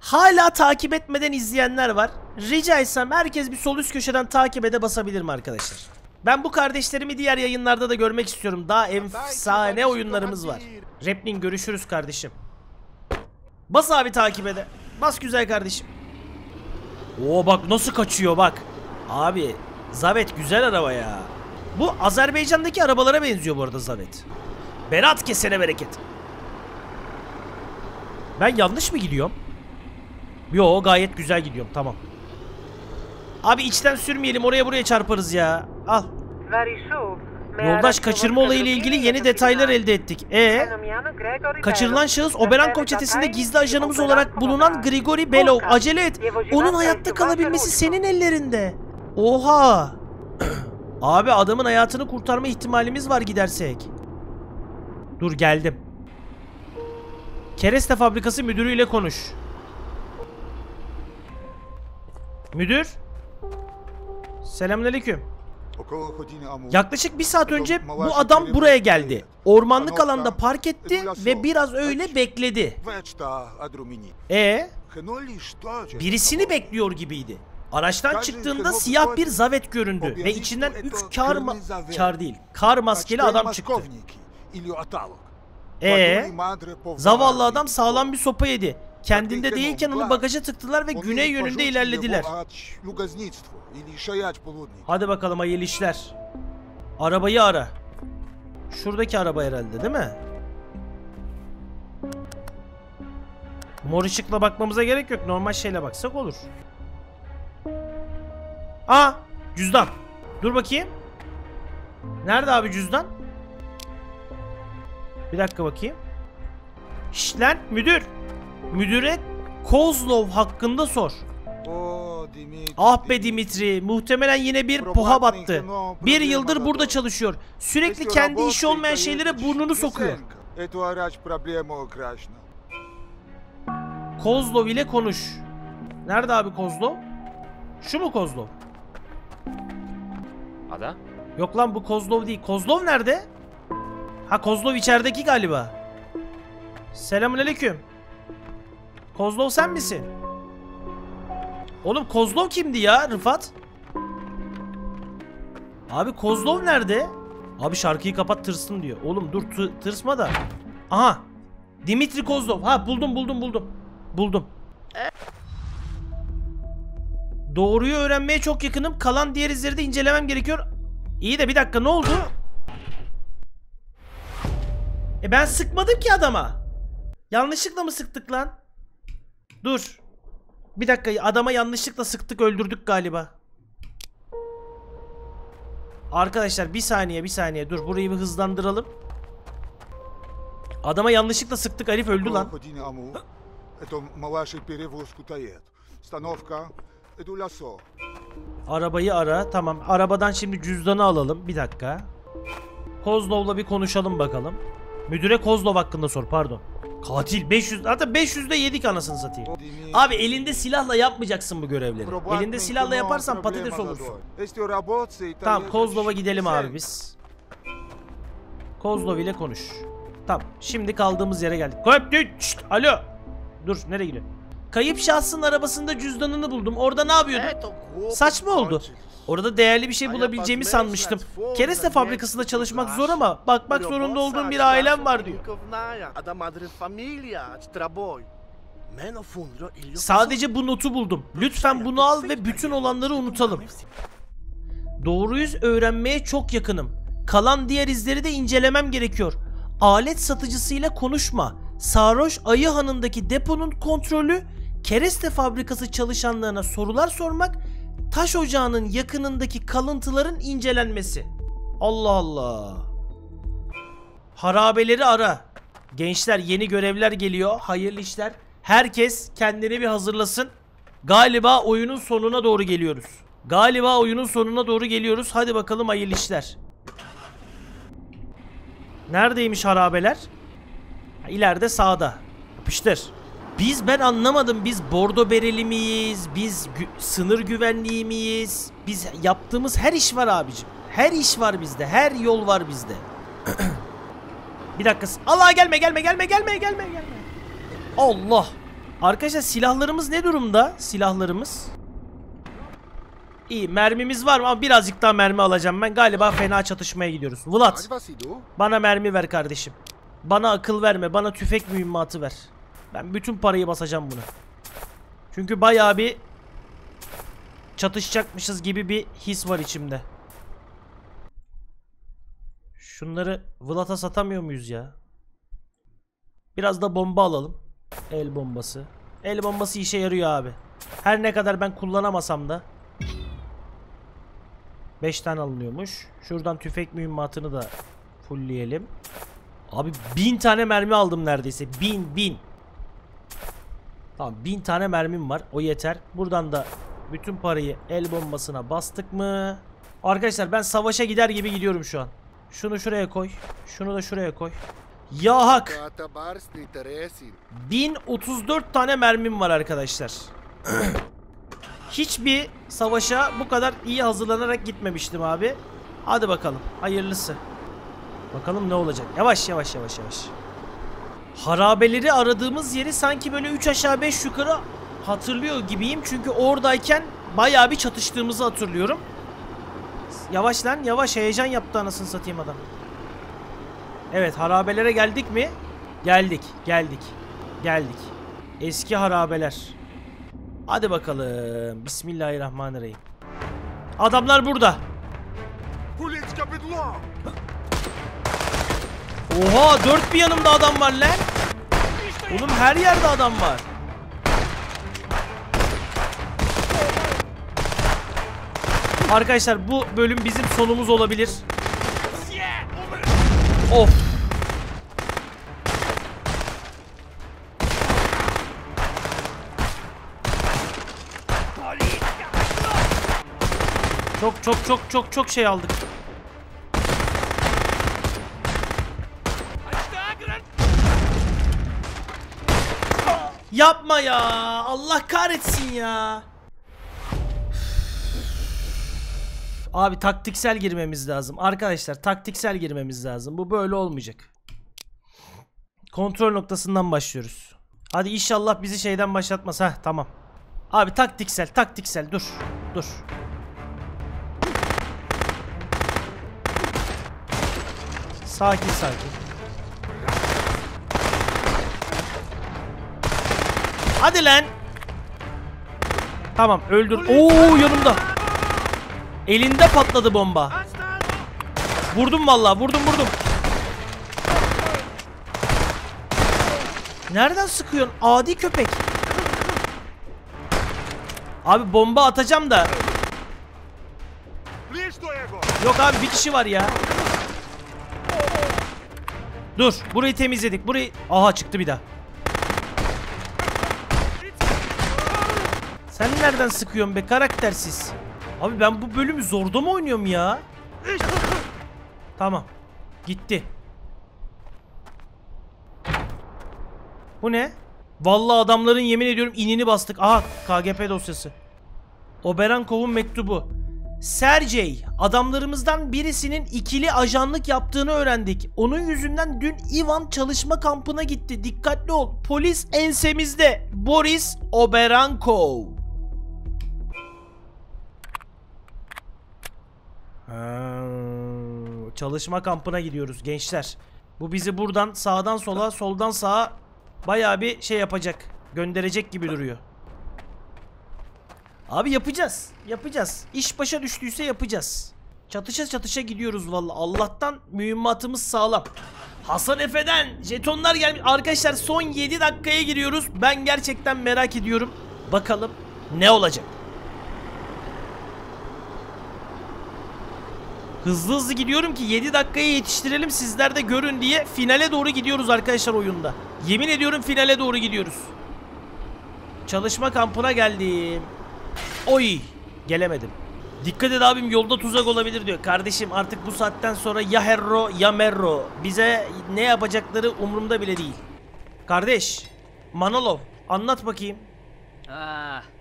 hala takip etmeden izleyenler var. Rica etsem herkes bir sol üst köşeden takip ede basabilir mi arkadaşlar? Ben bu kardeşlerimi diğer yayınlarda da görmek istiyorum. Daha efsane oyunlarımız var. Rapling, görüşürüz kardeşim. Bas abi takip ede. Bas güzel kardeşim. Oo bak nasıl kaçıyor bak. Abi Zavet güzel araba ya. Bu Azerbaycan'daki arabalara benziyor bu arada Zavet. Berat kesene bereket. Ben yanlış mı gidiyorum? Yo, gayet güzel gidiyorum, tamam. Abi içten sürmeyelim, oraya buraya çarparız ya. Al. Yoldaş, kaçırma olayıyla ilgili yeni detaylar elde ettik. Kaçırılan şahıs Oberankov çetesinde gizli ajanımız olarak bulunan Grigori Belov. Acele et. Onun hayatta kalabilmesi senin ellerinde. Oha. Abi adamın hayatını kurtarma ihtimalimiz var gidersek. Dur geldim. Kereste fabrikası müdürüyle konuş. Müdür. Selamünaleyküm. Yaklaşık bir saat önce bu adam buraya geldi. Ormanlık alanda park etti ve biraz öyle bekledi. Birisini bekliyor gibiydi. Araçtan çıktığında siyah bir Zavet göründü ve içinden 3 kar maskeli adam çıktı. Zavallı adam sağlam bir sopa yedi. Kendinde değilken onu bagaja tıktılar ve güney yönünde ilerlediler. Hadi bakalım hayırlı işler. Arabayı ara. Şuradaki araba herhalde değil mi? Mor ışıkla bakmamıza gerek yok. Normal şeyle baksak olur. Aa! Cüzdan. Dur bakayım. Nerede abi cüzdan? Bir dakika bakayım. Şşş lan müdür. Müdüre Kozlov hakkında sor. Ah be Dimitri, muhtemelen yine bir poha battı. Bir yıldır burada çalışıyor. Sürekli kendi işi olmayan şeylere burnunu sokuyor. Kozlov ile konuş. Nerede abi Kozlov? Şu mu Kozlov? Ada? Yok lan bu Kozlov değil. Kozlov nerede? Ha Kozlov içerideki galiba. Selamünaleyküm. Kozlov sen misin? Oğlum Kozlov kimdi ya Rıfat? Abi Kozlov nerede? Abi şarkıyı kapat tırsın diyor. Oğlum dur tırsma da. Aha. Dimitri Kozlov. Ha buldum. Buldum. Doğruyu öğrenmeye çok yakınım. Kalan diğer izleri de incelemem gerekiyor. İyi de bir dakika ne oldu? Ben sıkmadım ki adama. Yanlışlıkla mı sıktık lan? Dur. Bir dakika adama yanlışlıkla sıktık öldürdük galiba. Arkadaşlar bir saniye dur burayı bir hızlandıralım. Adama yanlışlıkla sıktık Arif öldü lan. Arabayı ara tamam arabadan şimdi cüzdanı alalım bir dakika. Kozlov'la bir konuşalım bakalım. Müdüre Kozlov hakkında sor pardon. Katil 500 hatta 500'de yedik anasını satayım. Abi elinde silahla yapmayacaksın bu görevleri. Elinde silahla yaparsan patates olursun. Tamam Kozlov'a gidelim abi biz. Kozlov ile konuş. Tamam şimdi kaldığımız yere geldik. Alo. Dur nereye gidiyor? Kayıp şahsın arabasında cüzdanını buldum. Orada ne yapıyordun? Saçma oldu. Orada değerli bir şey bulabileceğimi sanmıştım. Kereste fabrikasında çalışmak zor ama bakmak zorunda olduğum bir ailem var diyor. Sadece bu notu buldum. Lütfen bunu al ve bütün olanları unutalım. Doğruyu öğrenmeye çok yakınım. Kalan diğer izleri de incelemem gerekiyor. Alet satıcısıyla konuşma. Sarhoş Ayıhan'ındaki deponun kontrolü, kereste fabrikası çalışanlarına sorular sormak, taş ocağının yakınındaki kalıntıların incelenmesi. Allah Allah. Harabeleri ara. Gençler yeni görevler geliyor. Hayırlı işler. Herkes kendini bir hazırlasın. Galiba oyunun sonuna doğru geliyoruz. Galiba oyunun sonuna doğru geliyoruz. Hadi bakalım, hayırlı işler. Neredeymiş harabeler? İleride sağda. Yapıştır. Ben anlamadım. Biz bordo bereli miyiz? Biz sınır güvenliği miyiz? Biz yaptığımız her iş var abicim. Her iş var bizde. Her yol var bizde. Bir dakika. Allah, gelme. Allah. Arkadaşlar silahlarımız ne durumda? Silahlarımız. İyi, mermimiz var mı? Ama birazcık daha mermi alacağım ben. Galiba fena çatışmaya gidiyoruz. Vlad, bana mermi ver kardeşim. Bana akıl verme. Bana tüfek mühimmatı ver. Ben bütün parayı basacağım buna. Çünkü bayağı bir çatışacakmışız gibi bir his var içimde. Şunları Vlad'a satamıyor muyuz ya? Biraz da bomba alalım. El bombası. El bombası işe yarıyor abi. Her ne kadar ben kullanamasam da. 5 tane alınıyormuş. Şuradan tüfek mühimmatını da fullleyelim. Abi 1000 tane mermi aldım neredeyse. 1000. Tamam, 1000 tane mermim var. O yeter. Buradan da bütün parayı el bombasına bastık mı? Arkadaşlar ben savaşa gider gibi gidiyorum şu an. Şunu şuraya koy. Şunu da şuraya koy. Ya hak. 1034 tane mermim var arkadaşlar. Hiçbir savaşa bu kadar iyi hazırlanarak gitmemiştim abi. Hadi bakalım. Hayırlısı. Bakalım ne olacak. Yavaş. Harabeleri aradığımız yeri sanki böyle 3 aşağı 5 yukarı hatırlıyor gibiyim. Çünkü oradayken bayağı bir çatıştığımızı hatırlıyorum. Yavaş lan, yavaş, heyecan yaptı anasını satayım adam. Evet, harabelere geldik mi? Geldik. Eski harabeler. Hadi bakalım. Bismillahirrahmanirrahim. Adamlar burada. Oha, dört bir yanımda adam var lan. Oğlum her yerde adam var. Arkadaşlar bu bölüm bizim sonumuz olabilir. Of. Çok şey aldık. Yapma ya. Allah kahretsin ya. Abi taktiksel girmemiz lazım. Arkadaşlar taktiksel girmemiz lazım. Bu böyle olmayacak. Kontrol noktasından başlıyoruz. Hadi inşallah bizi şeyden başlatmaz. Heh, tamam. Abi taktiksel. Dur. Sakin. Hadi lan. Tamam, öldür. Oo, yanımda. Elinde patladı bomba. Vurdum vallahi, vurdum. Nereden sıkıyorsun adi köpek? Abi bomba atacağım da. Yok abi, bir kişi var ya. Dur, burayı temizledik. Burayı. Aha, çıktı bir daha. Sen nereden sıkıyorsun be karaktersiz? Abi ben bu bölümü zorda mı oynuyorum ya? Tamam. Gitti. Bu ne? Vallahi adamların yemin ediyorum inini bastık. Aha, KGP dosyası. Oberankov'un mektubu. Sergey, adamlarımızdan birisinin ikili ajanlık yaptığını öğrendik. Onun yüzünden dün Ivan çalışma kampına gitti. Dikkatli ol. Polis ensemizde. Boris Oberankov. Çalışma kampına gidiyoruz gençler. Bu bizi buradan sağdan sola, soldan sağa bayağı bir şey yapacak. Gönderecek gibi duruyor. Abi yapacağız. İş başa düştüyse yapacağız. Çatışa gidiyoruz vallahi. Allah'tan mühimmatımız sağlam. Hasan Efe'den jetonlar gelmiş. Arkadaşlar son 7 dakikaya giriyoruz. Ben gerçekten merak ediyorum. Bakalım ne olacak. Hızlı gidiyorum ki 7 dakikaya yetiştirelim, sizler de görün diye. Finale doğru gidiyoruz arkadaşlar oyunda. Yemin ediyorum finale doğru gidiyoruz. Çalışma kampına geldim. Oy! Gelemedim. Dikkat et abim, yolda tuzak olabilir diyor. Kardeşim artık bu saatten sonra ya herro ya merro. Bize ne yapacakları umurumda bile değil. Kardeş, Manolov anlat bakayım.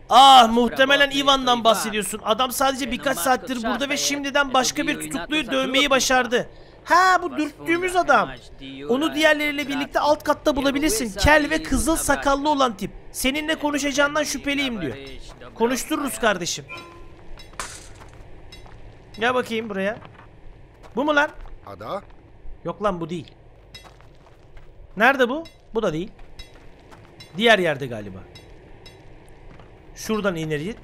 Ah, muhtemelen Ivan'dan bahsediyorsun. Adam sadece birkaç saattir burada ve şimdiden başka bir tutukluyu dövmeyi başardı. Ha, bu dürttüğümüz adam. Onu diğerleriyle birlikte alt katta bulabilirsin. Kel ve kızıl sakallı olan tip. Seninle konuşacağından şüpheliyim diyor. Konuştururuz kardeşim. Gel bakayım buraya. Bu mu lan? Yok lan, bu değil. Nerede bu? Bu da değil. Diğer yerde galiba. Şuradan ineriz.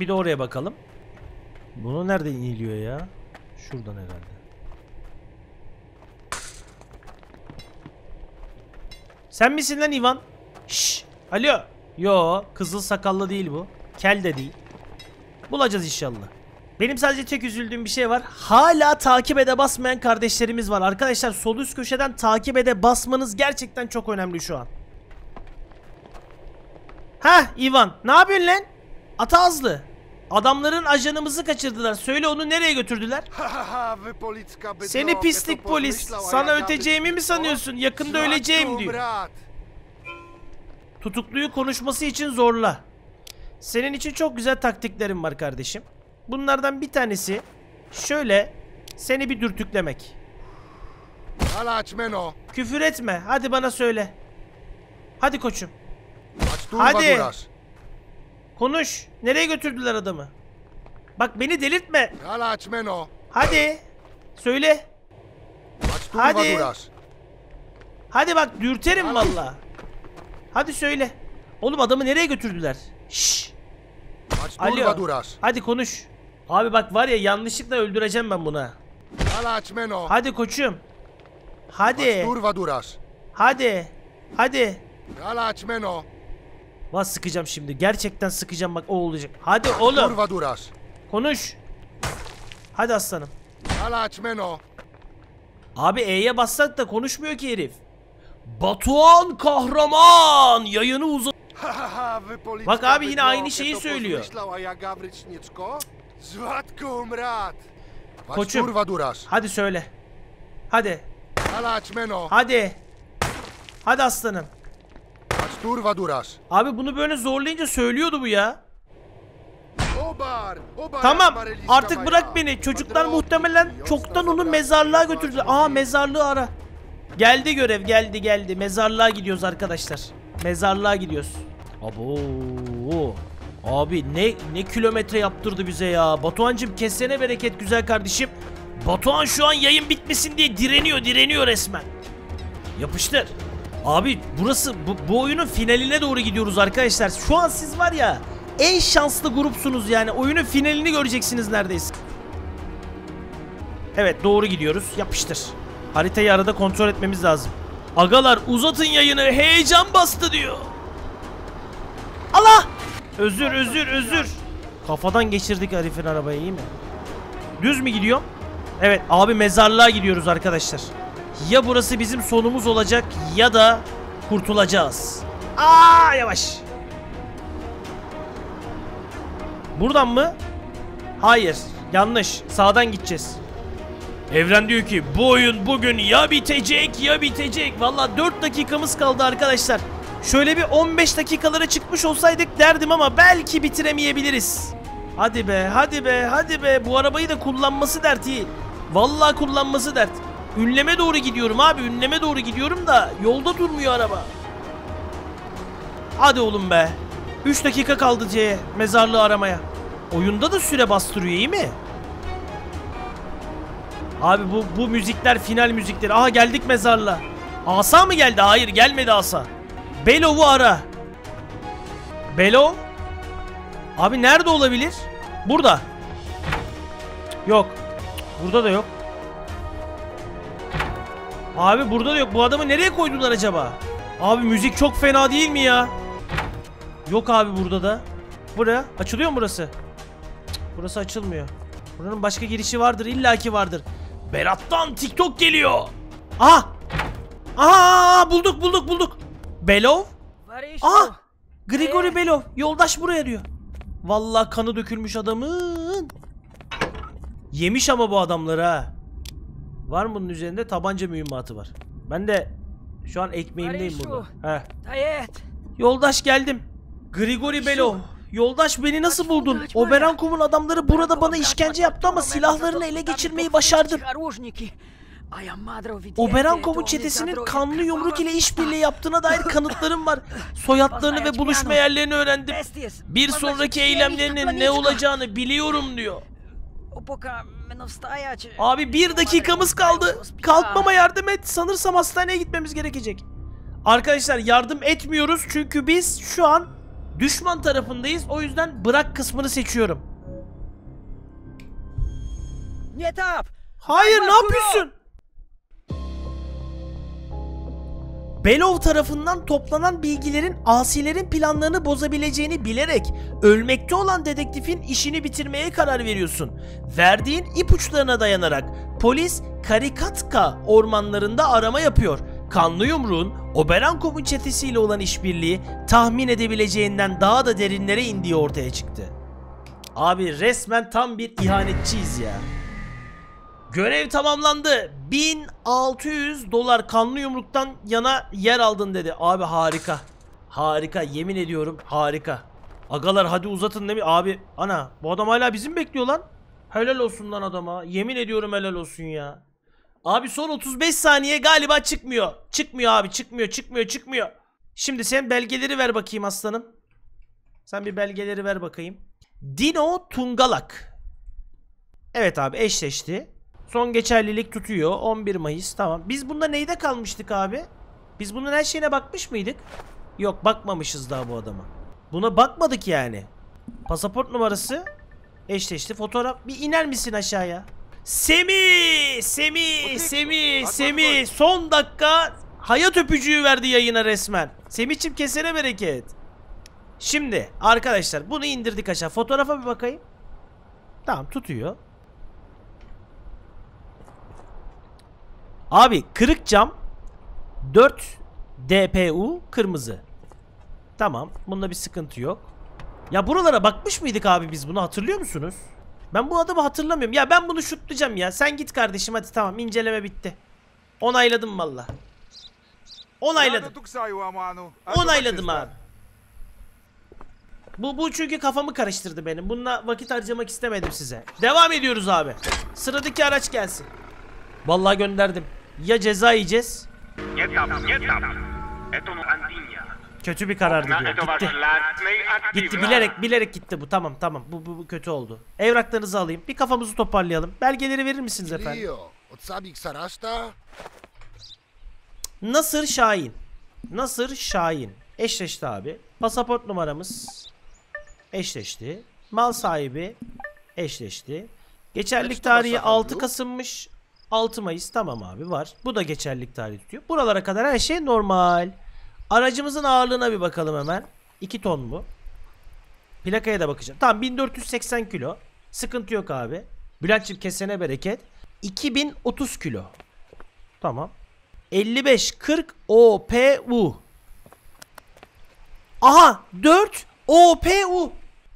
Bir de oraya bakalım. Bunu nereden iniliyor ya? Şuradan herhalde. Sen misin lan Ivan? Şşş. Alo. Yo. Kızıl sakallı değil bu. Kel de değil. Bulacağız inşallah. Benim sadece tek üzüldüğüm bir şey var. Hala takip ede basmayan kardeşlerimiz var. Arkadaşlar sol üst köşeden takip ede basmanız gerçekten çok önemli şu an. Hah Ivan. Ne yapıyorsun lan? Atazlı. Adamların ajanımızı kaçırdılar. Söyle onu nereye götürdüler? Seni pislik polis. Sana öteceğimi mi sanıyorsun? Yakında öleceğim diyor. Tutukluyu konuşması için zorla. Senin için çok güzel taktiklerim var kardeşim. Bunlardan bir tanesi şöyle seni bir dürtüklemek. Küfür etme. Hadi bana söyle. Hadi koçum. Hadi. Konuş. Nereye götürdüler adamı? Bak beni delirtme. Hadi. Söyle. Hadi. Hadi bak dürterim valla. Hadi söyle. Oğlum adamı nereye götürdüler? Şşş. Alo. Hadi konuş. Abi bak var ya, yanlışlıkla öldüreceğim ben buna. Hadi koçum. Hadi. Hadi. Hadi. Vah, sıkacağım şimdi. Gerçekten sıkacağım bak, o olacak. Hadi oğlum. Konuş. Hadi aslanım. Abi E'ye bassak da konuşmuyor ki herif. Batuhan kahraman yayını uzun. Bak abi yine aynı şeyi söylüyor. Koçum. Hadi söyle. Hadi. Hadi. Hadi aslanım. Abi bunu böyle zorlayınca söylüyordu bu ya. Tamam artık bırak beni. Çocuklar muhtemelen çoktan onu mezarlığa götürdü. Aa, mezarlığı ara. Geldi görev, geldi. Mezarlığa gidiyoruz arkadaşlar. Mezarlığa gidiyoruz. Abo. Abi ne kilometre yaptırdı bize ya. Batuhan'cım kesene bereket güzel kardeşim. Batuhan şu an yayın bitmesin diye direniyor resmen. Yapıştır. Abi burası bu oyunun finaline doğru gidiyoruz arkadaşlar. Şu an siz var ya en şanslı grupsunuz yani. Oyunun finalini göreceksiniz neredeyse. Evet doğru gidiyoruz. Yapıştır. Haritayı arada kontrol etmemiz lazım. Agalar uzatın yayını, heyecan bastı diyor. Allah! Özür. Kafadan geçirdik Arif'in arabayı, iyi mi? Düz mü gidiyor? Evet abi, mezarlığa gidiyoruz arkadaşlar. Ya burası bizim sonumuz olacak ya da kurtulacağız. Aa, yavaş. Buradan mı? Hayır, yanlış. Sağdan gideceğiz. Evren diyor ki bu oyun bugün ya bitecek ya bitecek. Valla 4 dakikamız kaldı arkadaşlar. Şöyle bir 15 dakikalara çıkmış olsaydık derdim ama belki bitiremeyebiliriz. Hadi be, hadi be, hadi be. Bu arabayı da kullanması dert iyi. Valla kullanması dert. Ünleme doğru gidiyorum abi. Ünleme doğru gidiyorum da yolda durmuyor araba. Hadi oğlum be. 3 dakika kaldı C'ye, mezarlığı aramaya. Oyunda da süre bastırıyor, iyi mi? Abi bu müzikler final müzikleri. Aha geldik mezarla. Asa mı geldi? Hayır gelmedi Asa. Belov'u ara. Belov? Abi nerede olabilir? Burada. Yok. Burada da yok. Abi burada da yok. Bu adamı nereye koydular acaba? Abi müzik çok fena değil mi ya? Yok abi burada da. Buraya. Açılıyor mu burası? Cık, burası açılmıyor. Buranın başka girişi vardır. İllaki vardır. Berat'tan TikTok geliyor. Aha! Aha! Bulduk. Belov? Aha! Grigori Belov yoldaş buraya diyor. Vallahi kanı dökülmüş adamın. Yemiş ama bu adamları ha. Var mı bunun üzerinde? Tabanca mühimmatı var. Ben de şu an ekmeğimdeyim burada. Heh. Yoldaş geldim. Grigori Belov. Yoldaş beni nasıl buldun? Oberankov'un adamları burada bana işkence yaptı ama silahlarını ele geçirmeyi başardım. Oberankov'un çetesinin kanlı yumruk ile işbirliği yaptığına dair kanıtlarım var. Soyadlarını ve buluşma yerlerini öğrendim. Bir sonraki eylemlerinin ne olacağını biliyorum diyor. Abi bir dakikamız kaldı. Kalkmama yardım et. Sanırsam hastaneye gitmemiz gerekecek. Arkadaşlar yardım etmiyoruz çünkü biz şu an düşman tarafındayız. O yüzden bırak kısmını seçiyorum. Hayır, ne yapıyorsun? Belov tarafından toplanan bilgilerin asilerin planlarını bozabileceğini bilerek ölmekte olan dedektifin işini bitirmeye karar veriyorsun. Verdiğin ipuçlarına dayanarak polis Karikatka ormanlarında arama yapıyor. Kanlı Yumruğun Oberankov'un çetesiyle olan işbirliği tahmin edebileceğinden daha da derinlere indiği ortaya çıktı. Abi resmen tam bir ihanetçiyiz ya. Görev tamamlandı. 1600 dolar kanlı yumruktan yana yer aldın dedi. Abi harika. Harika, yemin ediyorum harika. Agalar hadi uzatın değil mi? Abi ana bu adam hala bizim bekliyor lan. Helal olsun lan adama. Yemin ediyorum helal olsun ya. Abi son 35 saniye galiba çıkmıyor. Çıkmıyor abi, çıkmıyor. Şimdi sen belgeleri ver bakayım aslanım. Sen bir belgeleri ver bakayım. Dino Tungalak. Evet abi eşleşti. Son geçerlilik tutuyor. 11 Mayıs tamam. Biz bunda neyde kalmıştık abi? Biz bunun her şeyine bakmış mıydık? Yok, bakmamışız daha bu adama. Buna bakmadık yani. Pasaport numarası eşleşti. Fotoğraf. Bir iner misin aşağıya? Semih. Son dakika hayat öpücüğü verdi yayına resmen. Semih'cim kesene bereket. Şimdi arkadaşlar bunu indirdik aşağı. Fotoğrafa bir bakayım. Tamam tutuyor. Abi kırık cam 4 DPU kırmızı. Tamam. Bunda bir sıkıntı yok. Ya buralara bakmış mıydık abi biz bunu, hatırlıyor musunuz? Ben bu adamı hatırlamıyorum. Ya ben bunu şutlayacağım ya. Sen git kardeşim hadi, tamam inceleme bitti. Onayladım valla. Onayladım abi. Bu çünkü kafamı karıştırdı benim. Bununla vakit harcamak istemedim size. Devam ediyoruz abi. Sıradaki araç gelsin. Vallahi gönderdim. Ya ceza yiyeceğiz. Kötü bir karardı diyor. Gitti. Gitti bilerek gitti bu. Tamam. Bu kötü oldu. Evraklarınızı alayım. Bir kafamızı toparlayalım. Belgeleri verir misiniz efendim? Nasır Şahin. Eşleşti abi. Pasaport numaramız eşleşti. Mal sahibi eşleşti. Geçerlilik tarihi 6 Kasım'mış. 6 Mayıs tamam abi var. Bu da geçerlilik tarihi tutuyor. Buralara kadar her şey normal. Aracımızın ağırlığına bir bakalım hemen. 2 ton mu? Plakaya da bakacağım. Tamam 1480 kilo. Sıkıntı yok abi. Bülent'ciğim kesene bereket. 2030 kilo. Tamam. 55-40 OPU. Aha 4 OPU.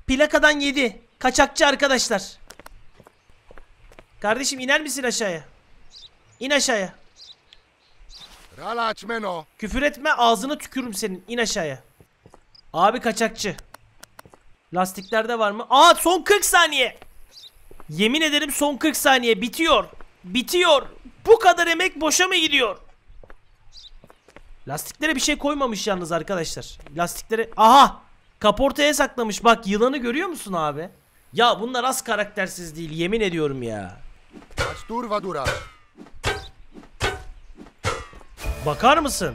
Plakadan 7. Kaçakçı arkadaşlar. Kardeşim iner misin aşağıya? İn aşağıya. Küfür etme, ağzını tükürürüm senin. İn aşağıya. Abi kaçakçı. Lastiklerde var mı? Aa son 40 saniye. Yemin ederim son 40 saniye bitiyor. Bu kadar emek boşa mı gidiyor? Lastiklere bir şey koymamış yalnız arkadaşlar. Lastiklere aha kaportaya saklamış. Bak yılanı görüyor musun abi? Ya bunlar az karaktersiz değil yemin ediyorum ya. Bakar mısın?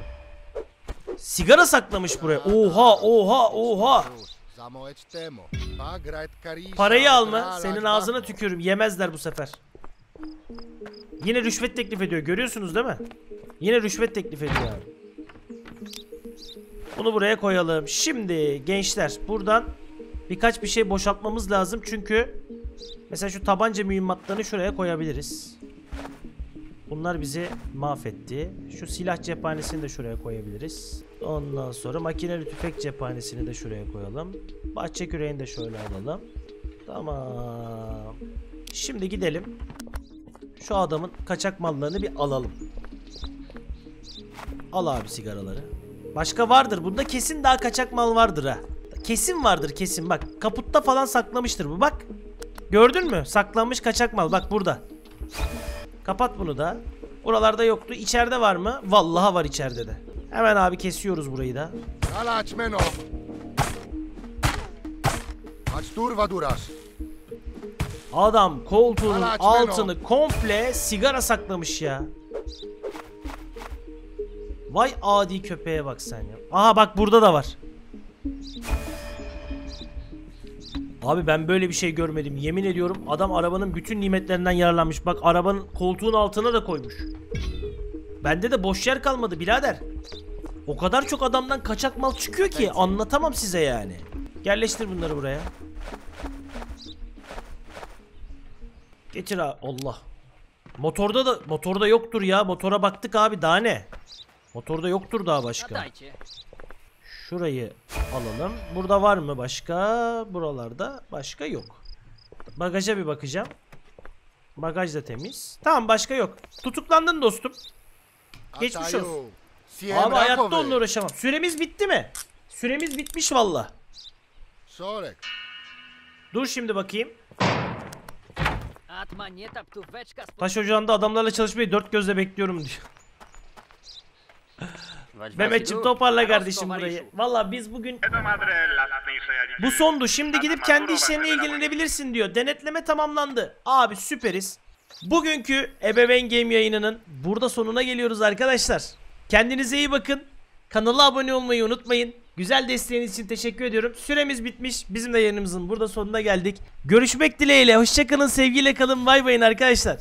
Sigara saklamış buraya. Oha. Parayı alma. Senin ağzına tükürürüm. Yemezler bu sefer. Yine rüşvet teklif ediyor. Görüyorsunuz değil mi? Yine rüşvet teklif ediyor. Bunu buraya koyalım. Şimdi gençler buradan birkaç bir şey boşaltmamız lazım. Çünkü mesela şu tabanca mühimmatlarını şuraya koyabiliriz. Bunlar bizi mahvetti. Şu silah cephanesini de şuraya koyabiliriz. Ondan sonra makineli tüfek cephanesini de şuraya koyalım. Bahçe küreğini de şöyle alalım. Tamam. Şimdi gidelim. Şu adamın kaçak mallarını bir alalım. Al abi sigaraları. Başka vardır. Bunda kesin daha kaçak mal vardır ha. Kesin vardır kesin. Bak kaputta falan saklamıştır bu. Bak. Gördün mü? Saklanmış kaçak mal. Bak burada. Kapat bunu da. Oralarda yoktu. İçeride var mı? Vallahi var içeride de. Hemen abi kesiyoruz burayı da. Adam koltuğunun altını komple sigara saklamış ya. Vay adi köpeğe bak sen ya. Aha bak burada da var. Abi ben böyle bir şey görmedim. Yemin ediyorum adam arabanın bütün nimetlerinden yararlanmış. Bak arabanın koltuğun altına da koymuş. Bende de boş yer kalmadı birader. O kadar çok adamdan kaçak mal çıkıyor ki anlatamam size yani. Yerleştir bunları buraya. Getir abi. Allah. Motorda yoktur ya. Motora baktık abi daha ne? Motorda yoktur daha başka. Şurayı alalım. Burada var mı başka? Buralarda başka yok. Bagaja bir bakacağım. Bagaj da temiz. Tamam başka yok. Tutuklandın dostum. Geçmiş olsun. Abi hayatta onunla uğraşamam. Süremiz bitti mi? Süremiz bitmiş valla. Dur şimdi bakayım. Taş ocağında adamlarla çalışmayı dört gözle bekliyorum diyor. Mehmetciğim toparla kardeşim burayı. Valla biz bugün bu sondu. Şimdi gidip kendi işlerine ilgilenebilirsin diyor. Denetleme tamamlandı. Abi süperiz. Bugünkü Ebeveyn Game yayınının burada sonuna geliyoruz arkadaşlar. Kendinize iyi bakın. Kanala abone olmayı unutmayın. Güzel desteğiniz için teşekkür ediyorum. Süremiz bitmiş. Bizim de yayınımızın burada sonuna geldik. Görüşmek dileğiyle. Hoşçakalın. Sevgiyle kalın. Bay bayın arkadaşlar.